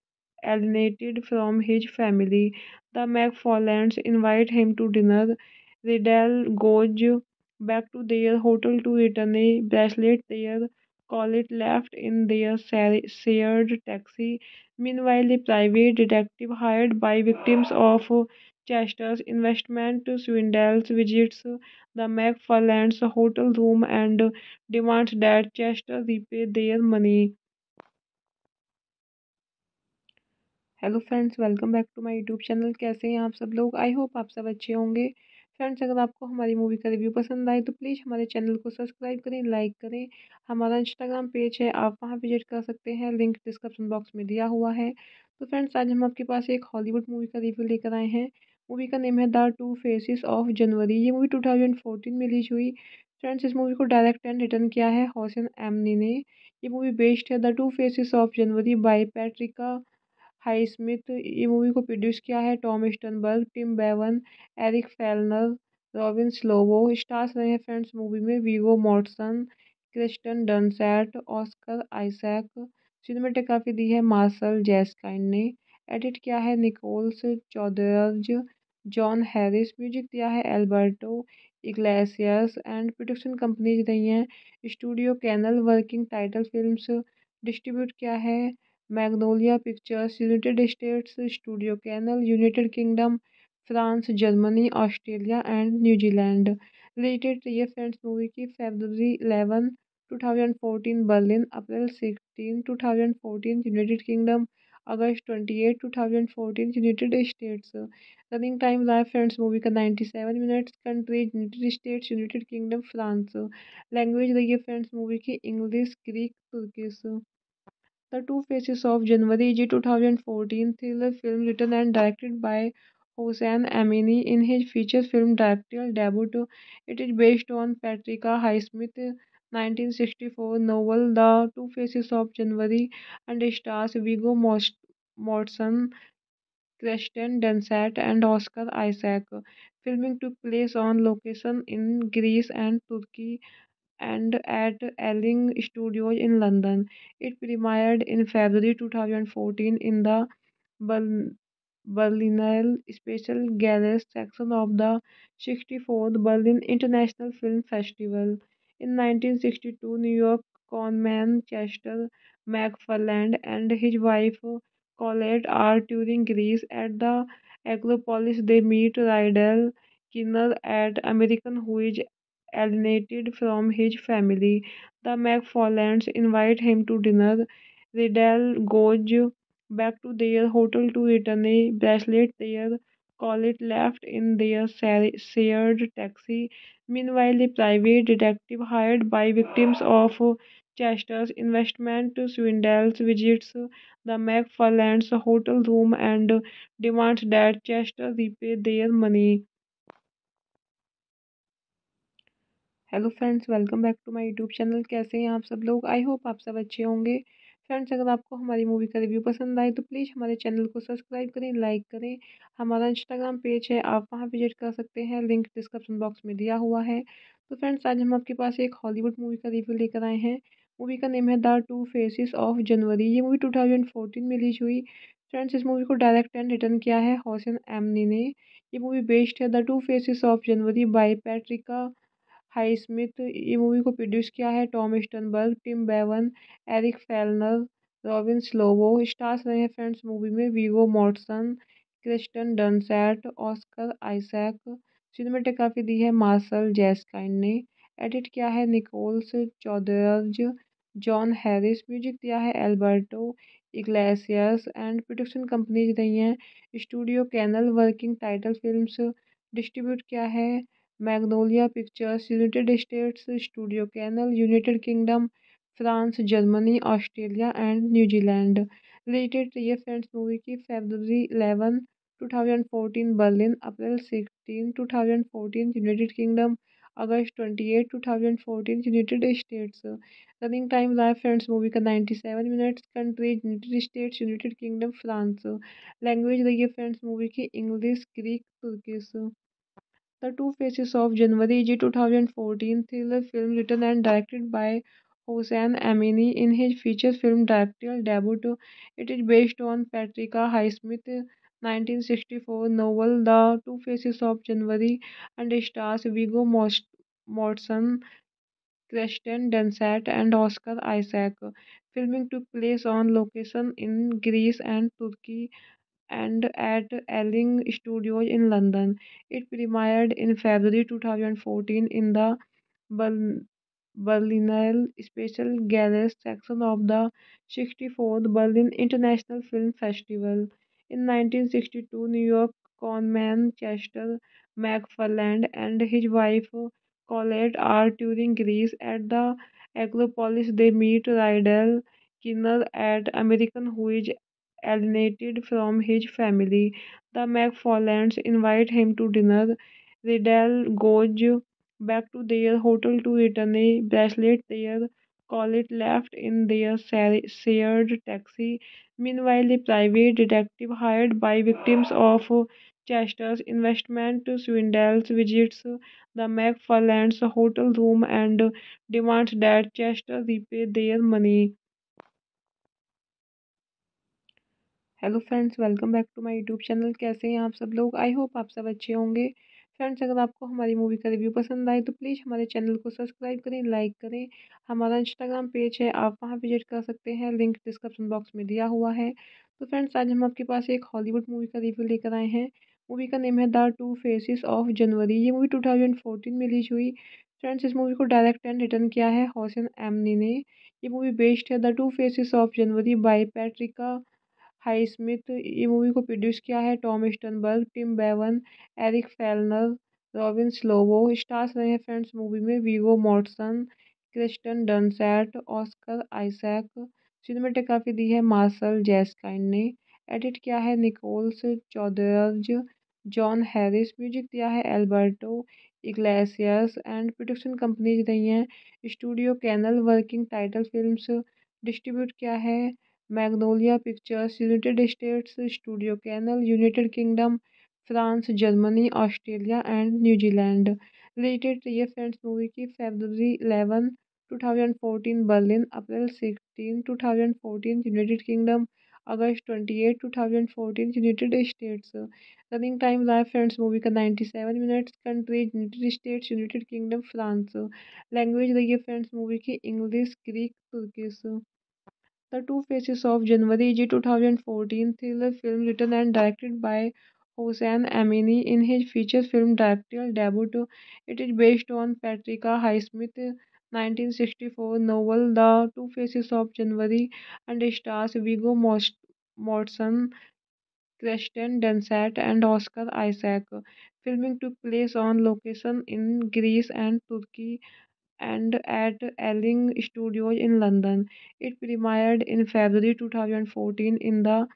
alienated from his family. The MacFarlands invite him to dinner. Rydal goes back to their hotel to return a bracelet their Colette left in their shared taxi. Meanwhile, a private detective hired by victims of Chester's investment swindle visits the MacFarlands' hotel room and demands that Chester repay their money. Hello friends, welcome back to my यूट्यूब channel. कैसे हैं आप सब लोग? आई होप आप सब अच्छे होंगे। फ्रेंड्स, अगर आपको हमारी मूवी का रिव्यू पसंद आए तो प्लीज़ हमारे चैनल को सब्सक्राइब करें, लाइक करें। हमारा इंस्टाग्राम पेज है, आप वहां विजिट कर सकते हैं, लिंक डिस्क्रिप्शन बॉक्स में दिया हुआ है। तो फ्रेंड्स, आज हम आपके पास एक हॉलीवुड मूवी का रिव्यू लेकर आए हैं। मूवी का नेम है the two faces of January. ये मूवी 2014 में रिलीज हुई। फ्रेंड्स, इस मूवी को डायरेक्ट एंड रिटर्न किया है हॉसेन एमनी ने। ये मूवी बेस्ड है the two faces of January by Patricia Highsmith. ये मूवी को प्रोड्यूस किया है टॉम स्टर्नबर्ग, Tim Bevan, Eric Fellner, Robin Slovo. Stars रहे हैं फ्रेंड्स मूवी में Viggo Mortensen, Kirsten Dunst, Oscar Isaac. Cinematography दी है मार्सल जैस्किन ने। एडिट किया है Nicolas Chaudeurge, जॉन हैरिस। Music दिया है Alberto Iglesias. And production companies रही हैं studio canal. Working title films. Distribute किया है Magnolia Pictures, United States, studio canal, United Kingdom, France, Germany, Australia and New Zealand. Related ये फ्रेंड्स मूवी की February 11, 2014 Berlin, April 16, 2014 United Kingdom, August 28, 2014 United States. Running time रहा फ्रेंड्स मूवी का 97 minutes. Countries United States, United Kingdom, France. Language रही है फ्रेंड्स मूवी की English, Greek, Turkish. The Two Faces of January is a 2014 thriller film written and directed by Hossein Amini. In his feature film directorial debut, it is based on Patricia Highsmith's 1964 novel The Two Faces of January and stars Viggo Mortensen, Kirsten Dunst and Oscar Isaac. Filming took place on location in Greece and Turkey and at Ealing Studios in London. It premiered in February 2014 in the Berlinale Special Gallery section of the 64th Berlin International Film Festival. In 1962, New York conman Chester MacFarland and his wife Colette are touring Greece. At the Acropolis, they meet Rydal Keener, an American who is alienated from his family. The MacFarlands invite him to dinner. Rydal goes back to their hotel to return a bracelet their Colette left in their shared taxi. Meanwhile, a private detective hired by victims of Chester's investment swindle visits the MacFarlands' hotel room and demands that Chester repay their money. Hello friends, welcome back to my यूट्यूब channel. कैसे हैं आप सब लोग? आई होप आप सब अच्छे होंगे। फ्रेंड्स, अगर आपको हमारी मूवी का रिव्यू पसंद आए तो प्लीज़ हमारे चैनल को सब्सक्राइब करें, लाइक करें। हमारा इंस्टाग्राम पेज है, आप वहां विजिट कर सकते हैं, लिंक डिस्क्रिप्शन बॉक्स में दिया हुआ है। तो फ्रेंड्स, आज हम आपके पास एक हॉलीवुड मूवी का रिव्यू लेकर आए हैं। मूवी का नेम है the two faces of January. ये मूवी 2014 में रिलीज हुई। फ्रेंड्स, इस मूवी को डायरेक्ट एंड रिटर्न किया है होसैन एमनी ने। ये मूवी बेस्ड है the two faces of January by Patricia Highsmith. ये मूवी को प्रोड्यूस किया है टॉम स्टर्नबर्ग, Tim Bevan, Eric Fellner, Robin Slovo. Stars रहे हैं फ्रेंड्स मूवी में Viggo Mortensen, Kirsten Dunst, Oscar Isaac. Cinematography दी है मार्सल जैस्किन ने। एडिट किया है Nicolas Chaudeurge, जॉन हैरिस। Music दिया है Alberto Iglesias. And production companies रही हैं studio canal. Working title films. Distribute किया है Magnolia Pictures, United States, studio canal, United Kingdom, France, Germany, Australia and New Zealand. Related ये फ्रेंड्स मूवी की February 11, 2014 Berlin, April 16, 2014 United Kingdom, August 28, 2014 United States. Running time रहा फ्रेंड्स मूवी का 97 minutes. Countries United States, United Kingdom, France. Language रही है फ्रेंड्स मूवी की English, Greek, Turkish. The Two Faces of January is a 2014 thriller film written and directed by Hossein Amini in his feature film directorial debut. It is based on Patricia Highsmith's 1964 novel The Two Faces of January and stars Viggo Mortensen, Kirsten Dunst and Oscar Isaac. Filming took place on location in Greece and Turkey and at Ealing Studios in London. It premiered in February 2014 in the Berlinale Special Gallery section of the 64th Berlin International Film Festival. In 1962, New York conman Chester MacFarland and his wife Colette are touring Greece. At the Acropolis, they meet Rydal Keener, an American who is alienated from his family. The MacFarlands invite him to dinner. Rydal goes back to their hotel to return a bracelet their Colette left in their shared taxi. Meanwhile, a private detective hired by victims of Chester's investment swindle visits the MacFarlands' hotel room and demands that Chester repay their money. Hello friends, welcome back to my यूट्यूब channel. कैसे हैं आप सब लोग? आई होप आप सब अच्छे होंगे। फ्रेंड्स, अगर आपको हमारी मूवी का रिव्यू पसंद आए तो प्लीज़ हमारे चैनल को सब्सक्राइब करें, लाइक करें। हमारा इंस्टाग्राम पेज है, आप वहां विजिट कर सकते हैं, लिंक डिस्क्रिप्शन बॉक्स में दिया हुआ है। तो फ्रेंड्स, आज हम आपके पास एक हॉलीवुड मूवी का रिव्यू लेकर आए हैं। मूवी का नेम है the two faces of January. ये मूवी 2014 में रिलीज हुई। फ्रेंड्स, इस मूवी को डायरेक्ट एंड रिटर्न किया है होसैन एमनी ने। ये मूवी बेस्ड है the two faces of January by Patricia Highsmith. ये मूवी को प्रोड्यूस किया है टॉम स्टर्नबर्ग, Tim Bevan, Eric Fellner, Robin Slovo. Stars रहे हैं फ्रेंड्स मूवी में Viggo Mortensen, Kirsten Dunst, Oscar Isaac. Cinematography दी है मार्सल जैस्किन ने। एडिट किया है Nicolas Chaudeurge, जॉन हैरिस। Music दिया है Alberto Iglesias. And production companies रही हैं studio canal. Working title films. Distribute किया है Magnolia Pictures, United States, studio canal, United Kingdom, France, Germany, Australia and New Zealand. Related ये फ्रेंड्स मूवी की February 11, 2014 Berlin, April 16, 2014 United Kingdom, August 28, 2014 United States. Running time रहा फ्रेंड्स मूवी का 97 minutes. Countries United States, United Kingdom, France. Language रही है फ्रेंड्स मूवी की English, Greek, Turkish. The Two Faces of January is a 2014 thriller film written and directed by Hossein Amini in his feature film directorial debut. It is based on Patricia Highsmith's 1964 novel The Two Faces of January and stars Viggo Mortensen, Kirsten Dunst, and Oscar Isaac. Filming took place on location in Greece and Turkey and at Ealing Studios in London. It premiered in February 2014 in the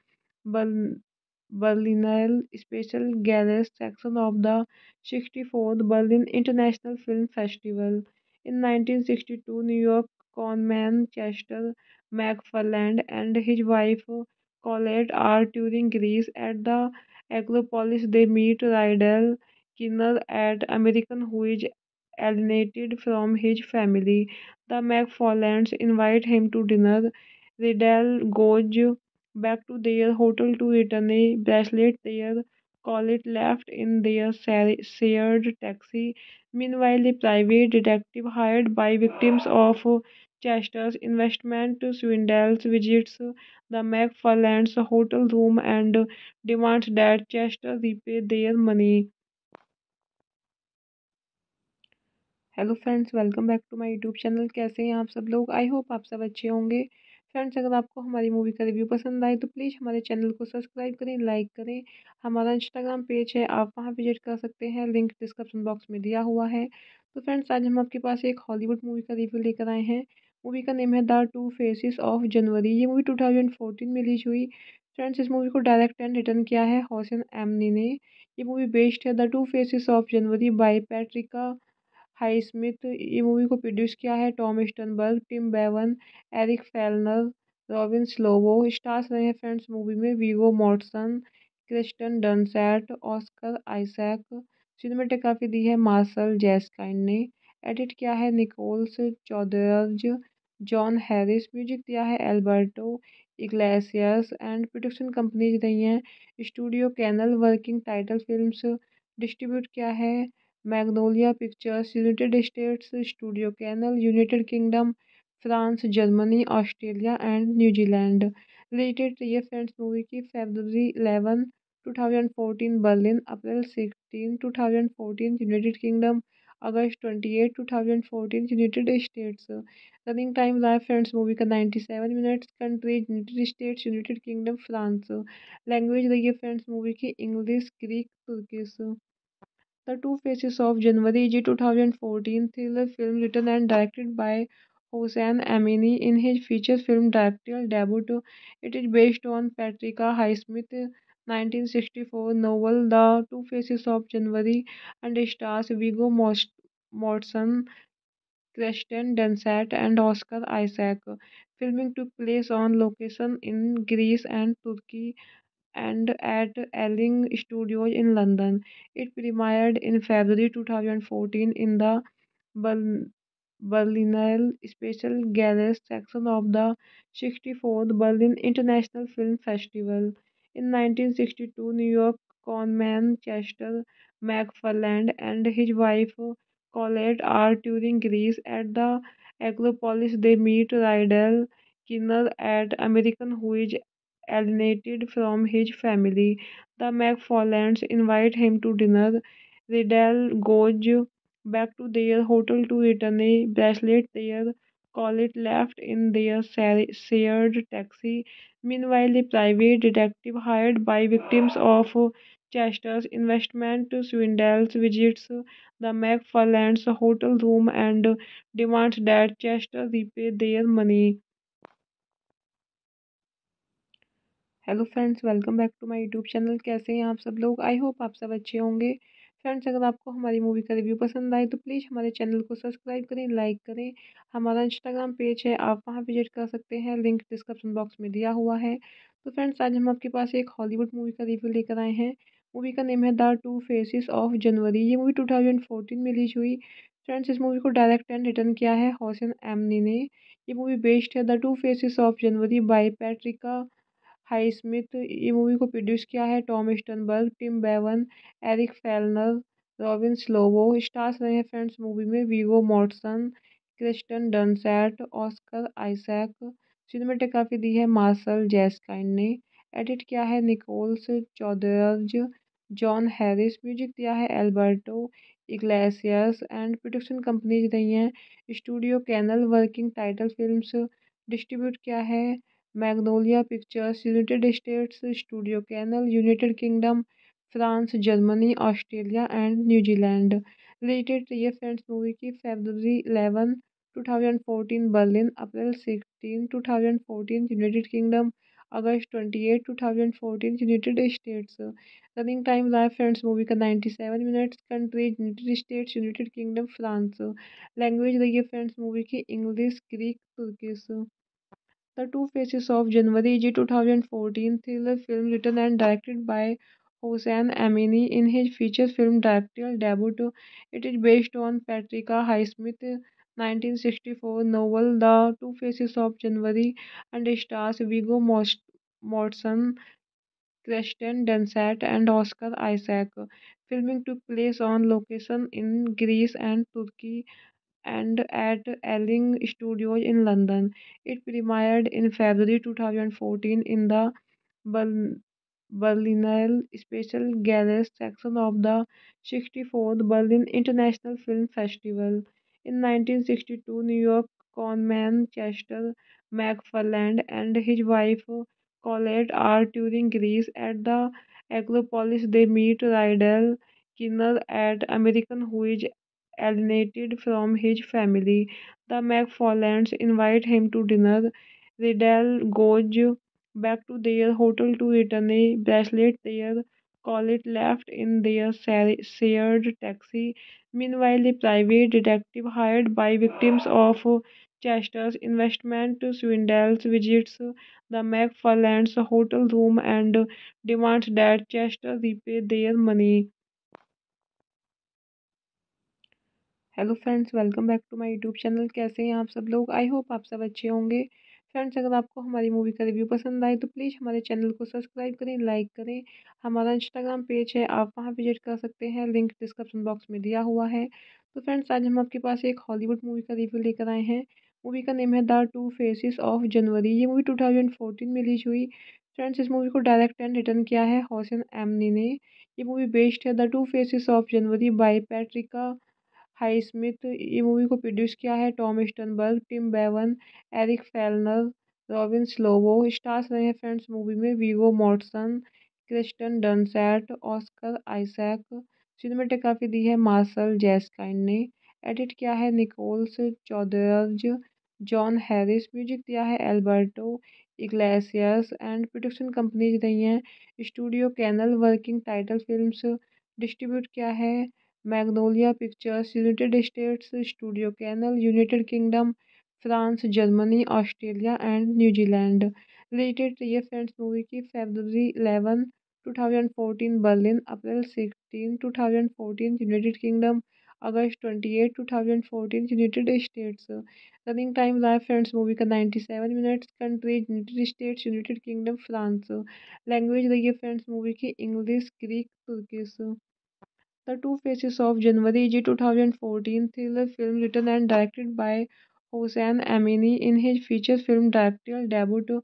Berlinale Special Gallery section of the 64th Berlin International Film Festival. In 1962, New York conman Chester MacFarland and his wife Colette are touring Greece. At the Acropolis, they meet Rydal Keener, an American who is alienated from his family. The MacFarlands invite him to dinner. Rydal goes back to their hotel to return a bracelet their Colette left in their shared taxi. Meanwhile, a private detective hired by victims of Chester's investment swindle visits the MacFarlands' hotel room and demands that Chester repay their money. Hello friends, welcome back to my यूट्यूब channel. कैसे हैं आप सब लोग? आई होप आप सब अच्छे होंगे। फ्रेंड्स, अगर आपको हमारी मूवी का रिव्यू पसंद आए तो प्लीज़ हमारे चैनल को सब्सक्राइब करें, लाइक करें। हमारा इंस्टाग्राम पेज है, आप वहां विजिट कर सकते हैं, लिंक डिस्क्रिप्शन बॉक्स में दिया हुआ है। तो फ्रेंड्स, आज हम आपके पास एक हॉलीवुड मूवी का रिव्यू लेकर आए हैं। मूवी का नेम है the two faces of January. ये मूवी 2014 में रिलीज हुई। फ्रेंड्स, इस मूवी को डायरेक्ट एंड रिटर्न किया है होसेन एमनी ने। ये मूवी बेस्ड है the two faces of January by Patricia Highsmith. ये मूवी को प्रोड्यूस किया है टॉम स्टर्नबर्ग, Tim Bevan, Eric Fellner, Robin Slovo. Stars रहे हैं फ्रेंड्स मूवी में Viggo Mortensen, Kirsten Dunst, Oscar Isaac. Cinematography दी है मार्सल जैस्किन ने। एडिट किया है Nicolas Chaudeurge, जॉन हैरिस। Music दिया है Alberto Iglesias. And production companies रही हैं studio canal. Working title films. Distribute किया है Magnolia Pictures, United States, studio canal, United Kingdom, France, Germany, Australia and New Zealand. Related ये फ्रेंड्स मूवी की February 11, 2014 Berlin, April 16, 2014 United Kingdom, August 28, 2014 United States. Running time रहा फ्रेंड्स मूवी का 97 minutes. Countries United States, United Kingdom, France. Language रही है फ्रेंड्स मूवी की English, Greek, Turkish. The Two Faces of January is a 2014 thriller film written and directed by Hossein Amini. In his feature film directorial debut, it is based on Patricia Highsmith's 1964 novel The Two Faces of January and stars Viggo Mortensen, Kirsten Dunst, and Oscar Isaac. Filming took place on location in Greece and Turkey and at Ealing Studios in London. It premiered in February 2014 in the Berlinale Special Gallery section of the 64th Berlin International Film Festival. In 1962, New York conman Chester MacFarland and his wife Colette are touring Greece. At the Acropolis, they meet Rydal Keener, an American who is alienated from his family. The MacFarlands invite him to dinner. Rydal goes back to their hotel to return a bracelet their Colette left in their shared taxi. Meanwhile, a private detective hired by victims of Chester's investment swindle visits the MacFarlands' hotel room and demands that Chester repay their money. Hello friends, welcome back to my यूट्यूब channel. कैसे हैं आप सब लोग? आई होप आप सब अच्छे होंगे। फ्रेंड्स, अगर आपको हमारी मूवी का रिव्यू पसंद आए तो प्लीज़ हमारे चैनल को सब्सक्राइब करें, लाइक करें। हमारा इंस्टाग्राम पेज है, आप वहां विजिट कर सकते हैं, लिंक डिस्क्रिप्शन बॉक्स में दिया हुआ है। तो फ्रेंड्स, आज हम आपके पास एक हॉलीवुड मूवी का रिव्यू लेकर आए हैं। मूवी का नेम है the two faces of January. ये मूवी 2014 में रिलीज हुई। फ्रेंड्स, इस मूवी को डायरेक्ट एंड रिटर्न किया है होसेन एमनी ने। ये मूवी बेस्ड है the two faces of January by Patricia Highsmith. ये मूवी को प्रोड्यूस किया है टॉम स्टर्नबर्ग, Tim Bevan, Eric Fellner, Robin Slovo. Stars रहे हैं फ्रेंड्स मूवी में Viggo Mortensen, Kirsten Dunst, Oscar Isaac. Cinematography दी है मार्सल जैस्किन ने। एडिट किया है Nicolas Chaudeurge, जॉन हैरिस, music दिया है Alberto Iglesias and production companies रही हैं studio canal. Working title films, distribute किया है Magnolia Pictures, United States, studio canal, United Kingdom, France, Germany, Australia and New Zealand. Related ये फ्रेंड्स मूवी की February 11, 2014 Berlin, April 16, 2014 United Kingdom, August 28, 2014 United States. Running time रहा फ्रेंड्स मूवी का 97 minutes. Countries United States, United Kingdom, France. Language रही है फ्रेंड्स मूवी की English, Greek, Turkish. The two faces of January जी 2014 thriller film written and directed by Hossein Amini in his feature film directorial debut. It is based on Patricia Highsmith's 1964 novel The Two Faces of January and stars Viggo Mortensen, Kirsten Dunst and Oscar Isaac. Filming took place on location in Greece and Turkey and at Ealing Studios in London. It premiered in February 2014 in the Berlinale Special Gallery section of the 64th Berlin International Film Festival. In 1962, New York conman Chester MacFarland and his wife Colette are touring Greece. At the Acropolis, they meet Rydal Keener, an American who is alienated from his family. The MacFarlands invite him to dinner. Rydal goes back to their hotel to return a bracelet their Colette left in their shared taxi. Meanwhile, a private detective hired by victims of Chester's investment swindle visits the MacFarlands' hotel room and demands that Chester repay their money. Hello friends, welcome back to my यूट्यूब channel. कैसे हैं आप सब लोग? आई होप आप सब अच्छे होंगे। फ्रेंड्स, अगर आपको हमारी मूवी का रिव्यू पसंद आए तो प्लीज़ हमारे चैनल को सब्सक्राइब करें, लाइक करें। हमारा इंस्टाग्राम पेज है, आप वहां विजिट कर सकते हैं, लिंक डिस्क्रिप्शन बॉक्स में दिया हुआ है। तो फ्रेंड्स, आज हम आपके पास एक हॉलीवुड मूवी का रिव्यू लेकर आए हैं। मूवी का नेम है the two faces of January. ये मूवी 2014 में रिलीज हुई। फ्रेंड्स, इस मूवी को डायरेक्ट एंड रिटर्न किया है होसेन एमनी ने। ये मूवी बेस्ड है the two faces of January by Patricia Highsmith. ये मूवी को प्रोड्यूस किया है टॉम स्टर्नबर्ग, Tim Bevan, Eric Fellner, Robin Slovo. Stars रहे हैं फ्रेंड्स मूवी में Viggo Mortensen, Kirsten Dunst, Oscar Isaac. Cinematography दी है मार्सल जैस्किन ने। एडिट किया है Nicolas Chaudeurge, जॉन हैरिस। Music दिया है Alberto Iglesias and production companies रही हैं studio canal. Working title films, distribute किया है Magnolia Pictures, United States, studio canal, United Kingdom, France, Germany, Australia and New Zealand. Related ये फ्रेंड्स मूवी की February 11, 2014 Berlin, April 16, 2014 United Kingdom, August 28, 2014 United States. Running time रहा फ्रेंड्स मूवी का 97 minutes. Countries United States, United Kingdom, France. Language रही है फ्रेंड्स मूवी की English, Greek, Turkish. The Two Faces of January is a 2014 thriller film written and directed by Hossein Amini. In his feature film directorial debut,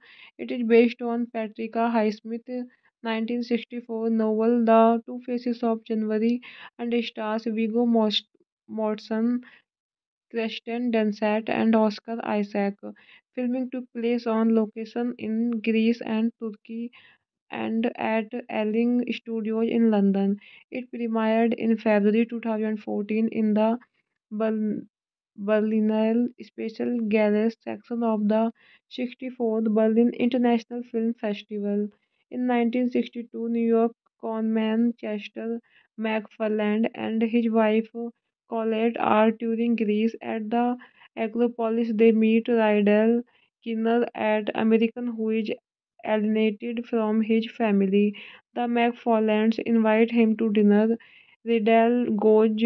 it is based on Patricia Highsmith's 1964 novel The Two Faces of January and stars Viggo Mortensen, Kirsten Dunst and Oscar Isaac. Filming took place on location in Greece and Turkey and at Ealing Studios in London. It premiered in February 2014 in the Berlinale Special Gallery section of the 64th Berlin International Film Festival. In 1962, New York conman Chester MacFarland and his wife Colette are touring Greece. At the Acropolis, they meet Rydal Keener, an American who is alienated from his family. The MacFarlands invite him to dinner. Rydal goes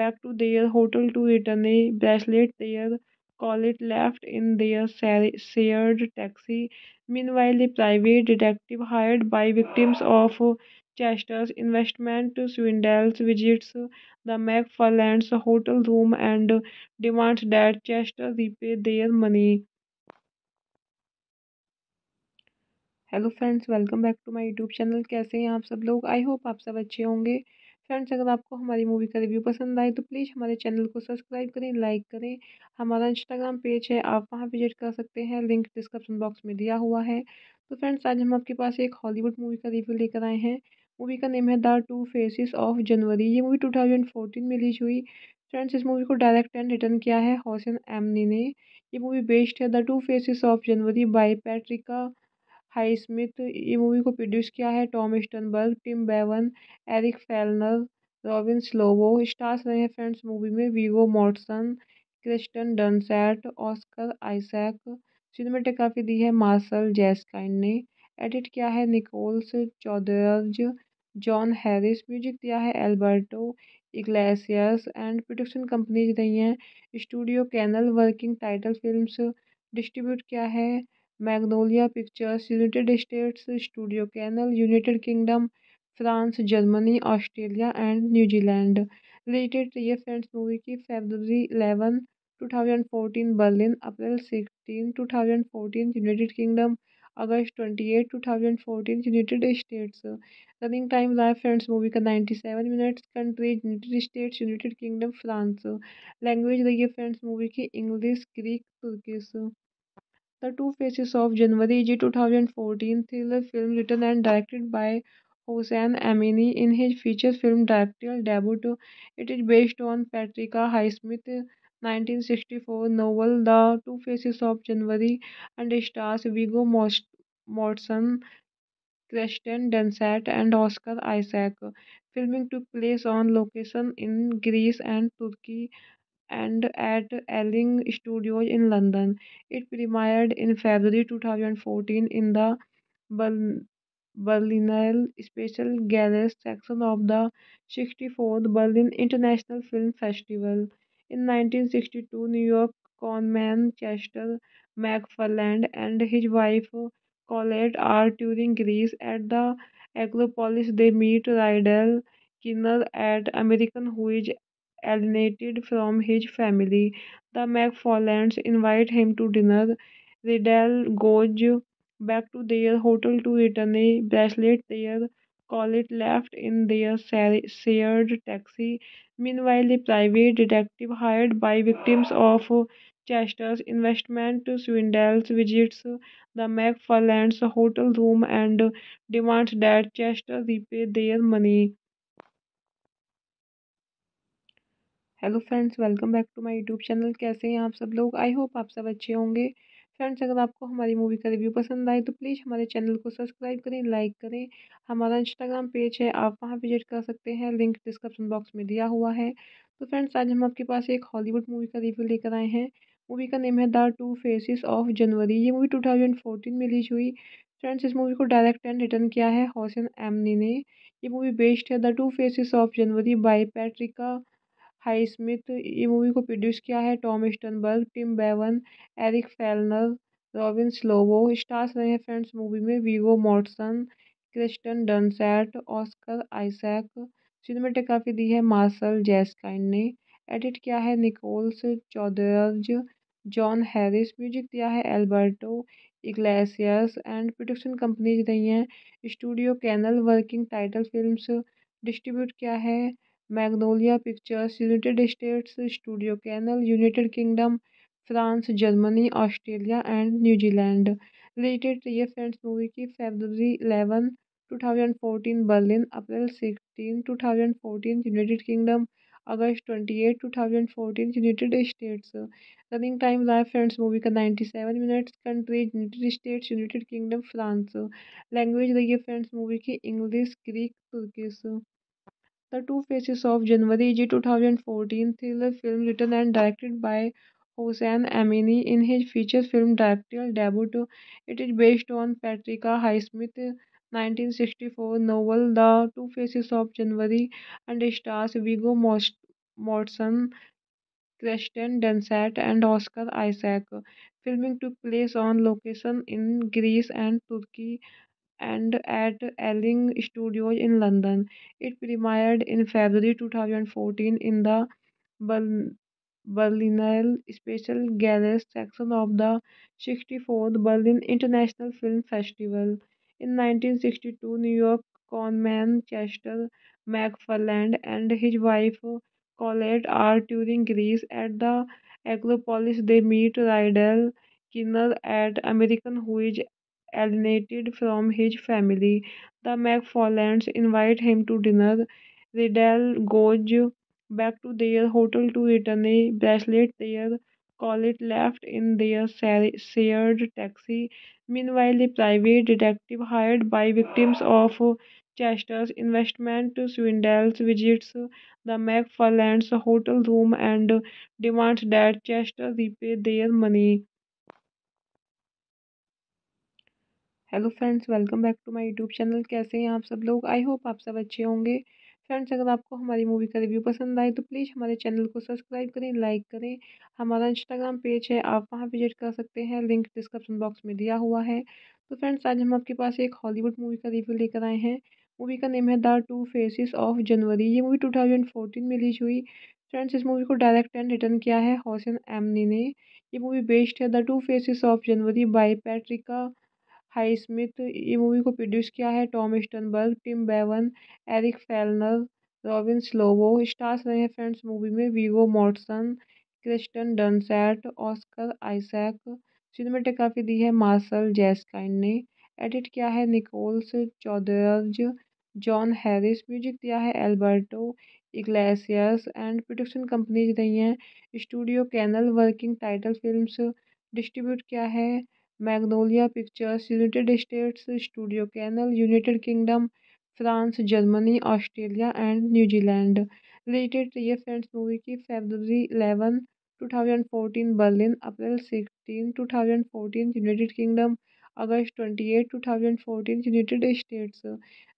back to their hotel to return a bracelet their Colette left in their shared taxi. Meanwhile, a private detective hired by victims of Chester's investment swindle visits the MacFarlands' hotel room and demands that Chester repay their money. Hello friends, welcome back to my यूट्यूब channel. कैसे हैं आप सब लोग? आई होप आप सब अच्छे होंगे। फ्रेंड्स, अगर आपको हमारी मूवी का रिव्यू पसंद आए तो प्लीज़ हमारे चैनल को सब्सक्राइब करें, लाइक करें। हमारा इंस्टाग्राम पेज है, आप वहां विजिट कर सकते हैं, लिंक डिस्क्रिप्शन बॉक्स में दिया हुआ है। तो फ्रेंड्स, आज हम आपके पास एक हॉलीवुड मूवी का रिव्यू लेकर आए हैं। मूवी का नेम है the two faces of January. ये मूवी 2014 में रिलीज हुई। फ्रेंड्स, इस मूवी को डायरेक्ट एंड रिटर्न किया है होसेन एमनी ने। ये मूवी बेस्ड है the two faces of January by Patricia Highsmith. ये मूवी को प्रोड्यूस किया है टॉम स्टर्नबर्ग, Tim Bevan, Eric Fellner, Robin Slovo. Stars रहे हैं फ्रेंड्स मूवी में Viggo Mortensen, Kirsten Dunst, Oscar Isaac. Cinematography दी है मार्सल जैस्किन ने। एडिट किया है Nicolas Chaudeurge, जॉन हैरिस। Music दिया है Alberto Iglesias. And production companies रही हैं studio canal. Working title films. Distribute किया है Magnolia Pictures, United States, studio canal, United Kingdom, France, Germany, Australia and New Zealand. Related ये फ्रेंड्स मूवी की February 11, 2014 Berlin, April 16, 2014 United Kingdom, August 28, 2014 United States. Running time रहा फ्रेंड्स मूवी का 97 minutes. Countries United States, United Kingdom, France. Language रही है फ्रेंड्स मूवी की English, Greek, Turkish. The Two Faces of January is a 2014 thriller film written and directed by Hossein Amini in his feature film directorial debut. It is based on Patricia Highsmith's 1964 novel The Two Faces of January and stars Viggo Mortensen, Kirsten Dunst and Oscar Isaac. Filming took place on location in Greece and Turkey and at Ealing Studios in London. It premiered in February 2014 in the Berlinale Special Gallery section of the 64th Berlin International Film Festival. In 1962, New York conman Chester MacFarland and his wife Colette are touring Greece. At the Acropolis, they meet Rydal Keener, an American who is alienated from his family. The MacFarlands invite him to dinner. Rydal goes back to their hotel to return a bracelet their Colette left in their shared taxi. Meanwhile, a private detective hired by victims of Chester's investment swindle visits the MacFarlands' hotel room and demands that Chester repay their money. Hello friends, welcome back to my यूट्यूब channel. कैसे हैं आप सब लोग? आई होप आप सब अच्छे होंगे। फ्रेंड्स, अगर आपको हमारी मूवी का रिव्यू पसंद आए तो प्लीज़ हमारे चैनल को सब्सक्राइब करें, लाइक करें। हमारा इंस्टाग्राम पेज है, आप वहां विजिट कर सकते हैं, लिंक डिस्क्रिप्शन बॉक्स में दिया हुआ है। तो फ्रेंड्स, आज हम आपके पास एक हॉलीवुड मूवी का रिव्यू लेकर आए हैं। मूवी का नेम है the two faces of January. ये मूवी 2014 में रिलीज हुई। फ्रेंड्स, इस मूवी को डायरेक्ट एंड रिटर्न किया है होसेन एमनी ने। ये मूवी बेस्ड है the two faces of January by Patricia Highsmith. ये मूवी को प्रोड्यूस किया है टॉम स्टर्नबर्ग, Tim Bevan, Eric Fellner, Robin Slovo. Stars रहे हैं फ्रेंड्स मूवी में Viggo Mortensen, Kirsten Dunst, Oscar Isaac. Cinematography दी है मार्सल जैस्किन ने। एडिट किया है Nicolas Chaudeurge, जॉन हैरिस। Music दिया है Alberto Iglesias. And production companies रही हैं studio canal. Working title films. Distribute किया है Magnolia Pictures, United States, studio canal, United Kingdom, France, Germany, Australia and New Zealand. Related ये फ्रेंड्स मूवी की February 11, 2014 Berlin, April 16, 2014 United Kingdom, August 28, 2014 United States. Running time रहा फ्रेंड्स मूवी का 97 minutes. Countries United States, United Kingdom, France. Language रही है फ्रेंड्स मूवी की English, Greek, Turkish. The Two Faces of January is a 2014 thriller film written and directed by Hossein Amini in his feature film directorial debut. It is based on Patricia Highsmith's 1964 novel The Two Faces of January and stars Viggo Mortensen, Kirsten Dunst and Oscar Isaac. Filming took place on location in Greece and Turkey and at Ealing Studios in London. It premiered in February 2014 in the Berlinale Special Gallery section of the 64th Berlin International Film Festival. In 1962, New York conman Chester MacFarland and his wife Colette are touring Greece. At the Acropolis, they meet Rydal Keener, an American who is alienated from his family. The MacFarlands invite him to dinner. Rydal goes back to their hotel to return a bracelet their Colette left in their shared taxi. Meanwhile, a private detective hired by victims of Chester's investment swindle visits the MacFarlands' hotel room and demands that Chester repay their money. Hello friends, welcome back to my यूट्यूब channel. कैसे हैं आप सब लोग? आई होप आप सब अच्छे होंगे। फ्रेंड्स, अगर आपको हमारी मूवी का रिव्यू पसंद आए तो प्लीज़ हमारे चैनल को सब्सक्राइब करें, लाइक करें। हमारा इंस्टाग्राम पेज है, आप वहां विजिट कर सकते हैं, लिंक डिस्क्रिप्शन बॉक्स में दिया हुआ है। तो फ्रेंड्स, आज हम आपके पास एक हॉलीवुड मूवी का रिव्यू लेकर आए हैं। मूवी का नेम है the two faces of January. ये मूवी 2014 में रिलीज हुई। फ्रेंड्स, इस मूवी को डायरेक्ट एंड रिटर्न किया है होसैन एमनी ने। ये मूवी बेस्ड है the two faces of January by Patricia Highsmith. ये मूवी को प्रोड्यूस किया है Tom Sternberg, Tim Bevan, Eric Fellner, Robin Slovo. Stars रहे हैं फ्रेंड्स मूवी में Viggo Mortensen, Kirsten Dunst, Oscar Isaac. Cinematography दी है मार्सल जैस्किन ने। एडिट किया है Nicolas Chaudeurge, जॉन हैरिस। Music दिया है Alberto Iglesias. And production companies रही हैं studio canal. Working title films. Distribute किया है Magnolia Pictures, United States, studio canal, United Kingdom, France, Germany, Australia and New Zealand. Related ये फ्रेंड्स मूवी की February 11, 2014 Berlin, April 16, 2014 United Kingdom, August 28, 2014 United States.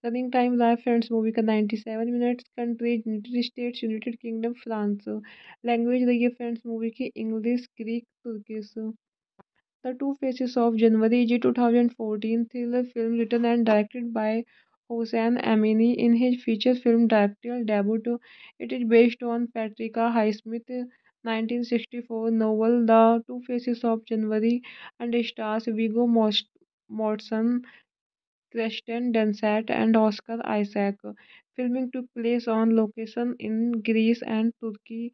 Running time रहा फ्रेंड्स मूवी का 97 minutes. Countries United States, United Kingdom, France. Language रही है फ्रेंड्स मूवी की English, Greek, Turkish. The Two Faces of January is a 2014 thriller film written and directed by Hossein Amini. In his feature film directorial debut, it is based on Patricia Highsmith's 1964 novel The Two Faces of January and stars Viggo Mortensen, Kirsten Dunst and Oscar Isaac. Filming took place on location in Greece and Turkey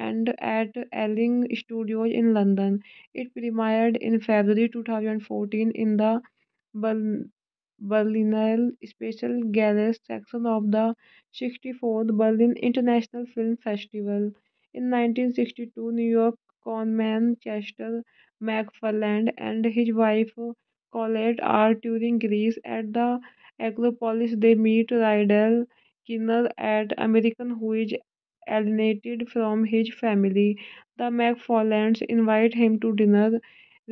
and at Ealing Studios in London. It premiered in February 2014 in the Berlinale Special Gallery section of the 64th Berlin International Film Festival. In 1962, New York conman Chester MacFarland and his wife Colette are touring Greece. At the Acropolis, they meet Rydal Keener, an American who is alienated from his family. The MacFarlands invite him to dinner.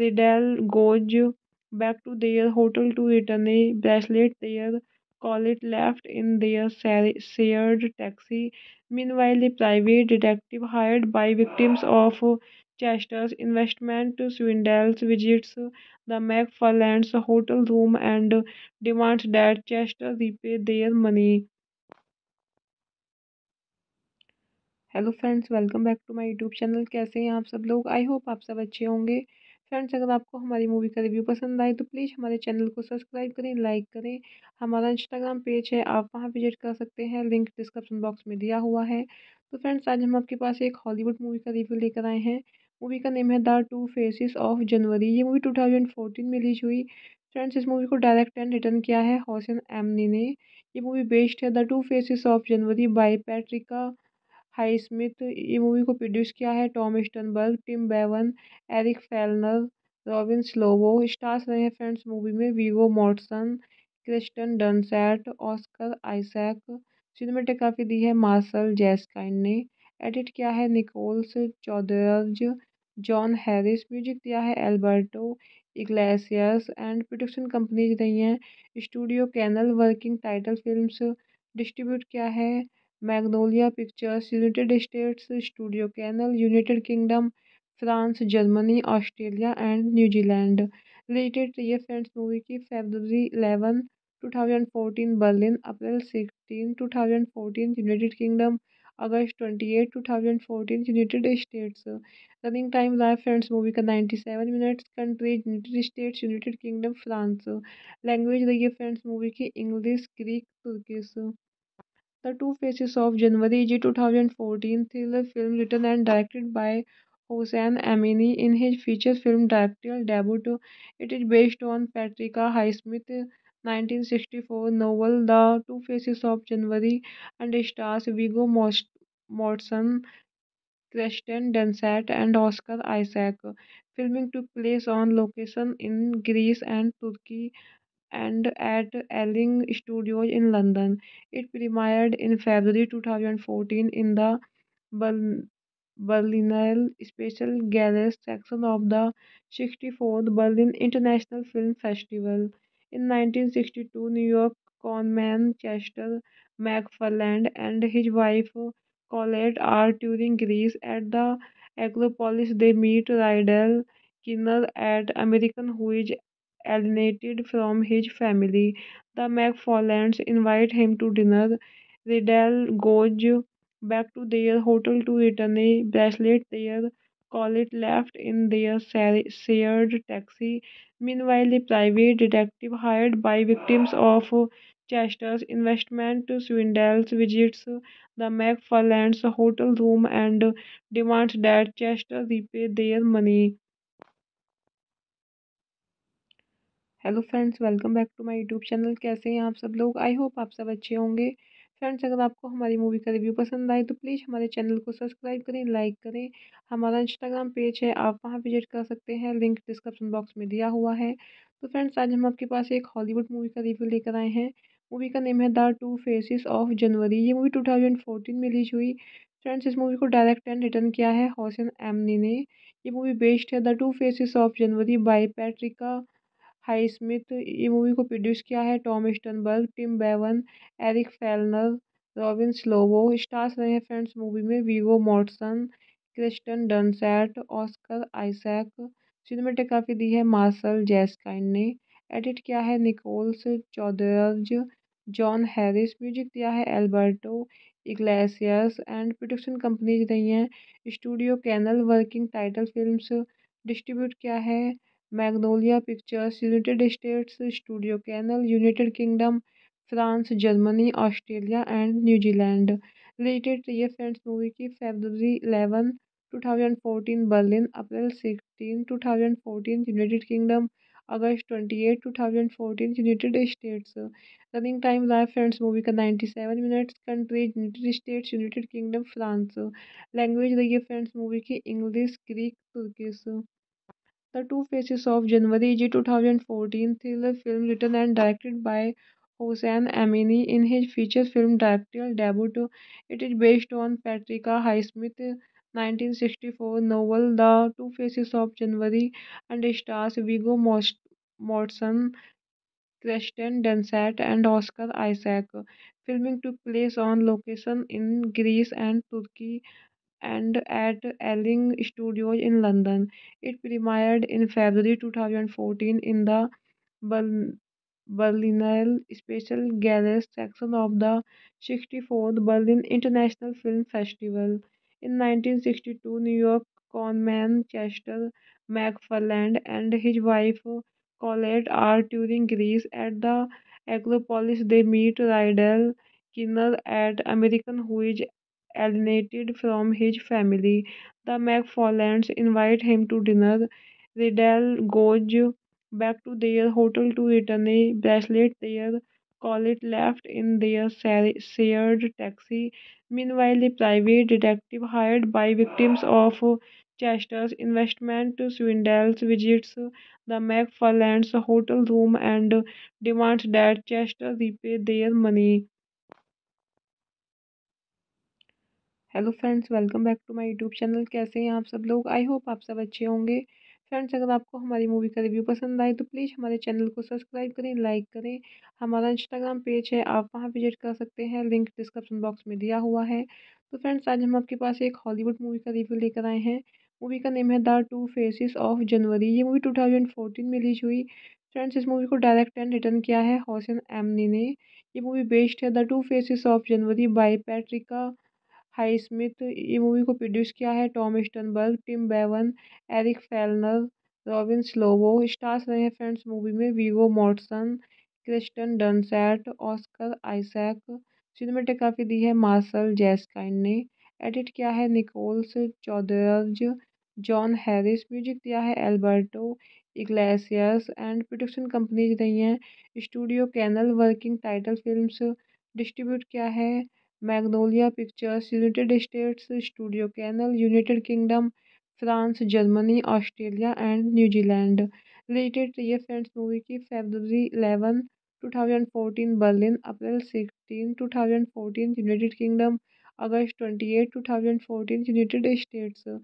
Rydal goes back to their hotel to return a bracelet their Colette left in their shared taxi. Meanwhile, a private detective hired by victims of Chester's investment swindle visits the MacFarlands' hotel room and demands that Chester repay their money. Hello friends, welcome back to my यूट्यूब channel. कैसे हैं आप सब लोग? आई होप आप सब अच्छे होंगे। फ्रेंड्स, अगर आपको हमारी मूवी का रिव्यू पसंद आए तो प्लीज़ हमारे चैनल को सब्सक्राइब करें, लाइक करें। हमारा इंस्टाग्राम पेज है, आप वहां विजिट कर सकते हैं, लिंक डिस्क्रिप्शन बॉक्स में दिया हुआ है। तो फ्रेंड्स, आज हम आपके पास एक हॉलीवुड मूवी का रिव्यू लेकर आए हैं। मूवी का नेम है the two faces of January. ये मूवी 2014 में रिलीज हुई। फ्रेंड्स, इस मूवी को डायरेक्ट एंड रिटर्न किया है होसैन एमनी ने। ये मूवी बेस्ड है the two faces of January by Patricia Highsmith. ये मूवी को प्रोड्यूस किया है Tom Sternberg, Tim Bevan, Eric Fellner, Robin Slovo. Stars रहे हैं फ्रेंड्स मूवी में Viggo Mortensen, Kirsten Dunst, Oscar Isaac. Cinematography दी है मार्सल जैस्किन ने। एडिट किया है Nicolas Chaudeurge, जॉन हैरिस। Music दिया है Alberto Iglesias. And production companies रही हैं studio canal. Working title films. Distribute किया है Magnolia Pictures, United States, studio canal, United Kingdom, France, Germany, Australia and New Zealand. Related ये फ्रेंड्स मूवी की February 11, 2014 Berlin, April 16, 2014 United Kingdom, August 28, 2014, United States. Running time, live friends movie का 97 minutes. Country United States, United Kingdom, France. Language रही friends movie की English, Greek, Turkish. The Two Faces of January is a 2014 thriller film written and directed by Hossein Amini in his feature film directorial debut. It is based on Patricia Highsmith's 1964 novel The Two Faces of January and stars Viggo Mortensen, Kirsten Dunst and Oscar Isaac. Filming took place on location in Greece and Turkey and at Ealing Studios in London. It premiered in February 2014 in the Berlinale Special Gallery section of the 64th Berlin International Film Festival. In 1962, New York conman Chester MacFarland and his wife Colette are touring Greece. At the Acropolis, they meet Rydal Keener, an American who is alienated from his family. The MacFarlands invite him to dinner. Rydal goes back to their hotel to return a bracelet there. Colette left in their shared taxi. Meanwhile, a private detective hired by victims of Chester's investment swindle visits the MacFarlands' hotel room and demands that Chester repay their money. Hello friends, welcome back to my यूट्यूब channel. कैसे हैं आप सब लोग? आई होप आप सब अच्छे होंगे. फ्रेंड्स, अगर आपको हमारी मूवी का रिव्यू पसंद आए तो प्लीज़ हमारे चैनल को सब्सक्राइब करें, लाइक करें. हमारा इंस्टाग्राम पेज है, आप वहां विजिट कर सकते हैं, लिंक डिस्क्रिप्शन बॉक्स में दिया हुआ है. तो फ्रेंड्स, आज हम आपके पास एक हॉलीवुड मूवी का रिव्यू लेकर आए हैं. मूवी का नेम है the two faces of January. ये मूवी 2014 में रिलीज हुई. फ्रेंड्स, इस मूवी को डायरेक्ट एंड रिटर्न किया है हॉसेन एमनी ने. ये मूवी बेस्ड है the two faces of January by Patricia Highsmith. ये मूवी को प्रोड्यूस किया है Tom Sternberg, Tim Bevan, Eric Fellner, Robin Slovo. Stars रहे हैं फ्रेंड्स मूवी में Viggo Mortensen, Kirsten Dunst, Oscar Isaac. Cinematography दी है मार्सल जैस्किन ने. एडिट किया है Nicolas Chaudeurge, जॉन हैरिस. Music दिया है Alberto Iglesias. And production companies रही हैं studio canal. Working title films. Distribute किया है Magnolia Pictures, United States, studio canal, United Kingdom, France, Germany, Australia and New Zealand. Related ये फ्रेंड्स मूवी की February 11, 2014 Berlin, April 16, 2014 United Kingdom, August 28, 2014 United States. Running time live friends movie का 97 minutes. Country United States, United Kingdom, France. Language रही है फ्रेंड्स मूवी की English, Greek, Turkish. The Two Faces of January is a 2014 thriller film written and directed by Hossein Amini in his feature film directorial debut. It is based on Patricia Highsmith's 1964 novel The Two Faces of January and stars Viggo Mortensen, Kirsten Dunst and Oscar Isaac. Filming took place on location in Greece and Turkey and at Ealing Studios in London. It premiered in February 2014 in the Berlinale Special Gallery section of the 64th Berlin International Film Festival. In 1962, New York conman Chester MacFarland and his wife Colette are touring Greece. At the Acropolis, they meet Rydal Keener, an American who is alienated from his family. The MacFarlands invite him to dinner. Rydal goes back to their hotel to return a bracelet there. Colette left in their shared taxi. Meanwhile, a private detective hired by victims of Chester's investment swindle visits the MacFarlands' hotel room and demands that Chester repay their money. Hello friends, welcome back to my यूट्यूब channel. कैसे हैं आप सब लोग? आई होप आप सब अच्छे होंगे. फ्रेंड्स, अगर आपको हमारी मूवी का रिव्यू पसंद आए तो प्लीज़ हमारे चैनल को सब्सक्राइब करें, लाइक करें. हमारा इंस्टाग्राम पेज है, आप वहां विजिट कर सकते हैं, लिंक डिस्क्रिप्शन बॉक्स में दिया हुआ है. तो फ्रेंड्स, आज हम आपके पास एक हॉलीवुड मूवी का रिव्यू लेकर आए हैं. मूवी का नेम है the two faces of January. ये मूवी 2014 में रिलीज हुई. फ्रेंड्स, इस मूवी को डायरेक्ट एंड रिटर्न किया है हॉसेन एमनी ने. ये मूवी बेस्ड है the two faces of January by Patricia Highsmith. ये मूवी को प्रोड्यूस किया है टॉम स्टर्नबर्ग, Tim Bevan, Eric Fellner, Robin Slovo. Stars रहे हैं फ्रेंड्स मूवी में Viggo Mortensen, Kirsten Dunst, Oscar Isaac. Cinematography दी है मार्सल जैस्किन ने। एडिट किया है Nicolas Chaudeurge, जॉन हैरिस। Music दिया है Alberto Iglesias. And production companies रही हैं studio canal. Working title films. Distribute किया है Magnolia Pictures, United States, studio canal, United Kingdom, France, Germany, Australia and New Zealand. Related ये फ्रेंड्स मूवी की February 11, 2014 Berlin, April 16, 2014 United Kingdom, August 28, 2014 United States.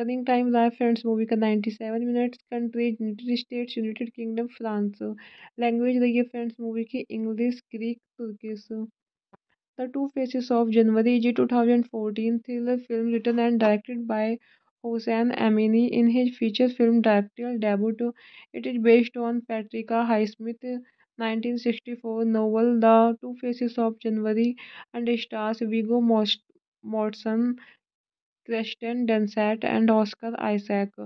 Running time रहा फ्रेंड्स मूवी का 97 minutes. Countries United States, United Kingdom, France. Language रही है फ्रेंड्स मूवी की English, Greek, Turkish. The two faces of January जी 2014 thriller film written and directed by Hossein Amini in his feature film directorial debut. It is based on Patricia Highsmith 1964 novel The Two Faces of January and stars Viggo Mortensen, Kirsten Dunst and Oscar Isaac.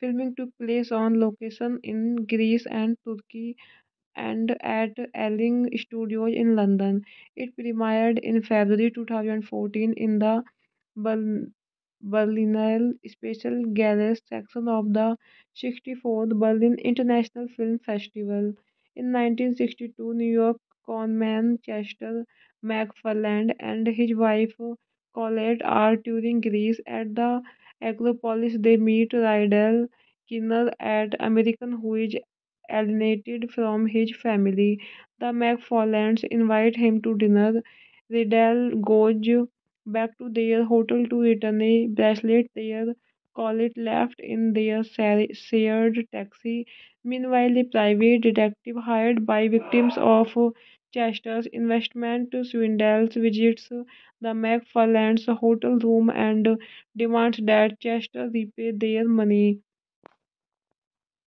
Filming took place on location in Greece and Turkey and at Ealing Studios in London. It premiered in February 2014 in the Berlinale Special Gallery section of the 64th Berlin International Film Festival. In 1962, New York conman Chester MacFarland and his wife Colette are touring Greece. At the Acropolis, they meet Rydal Keener, an American who is alienated from his family. The MacFarlands invite him to dinner. Rydal goes back to their hotel to return a bracelet their Colette left in their shared taxi. Meanwhile, a private detective hired by victims of Chester's investment swindle visits the MacFarlands' hotel room and demands that Chester repay their money.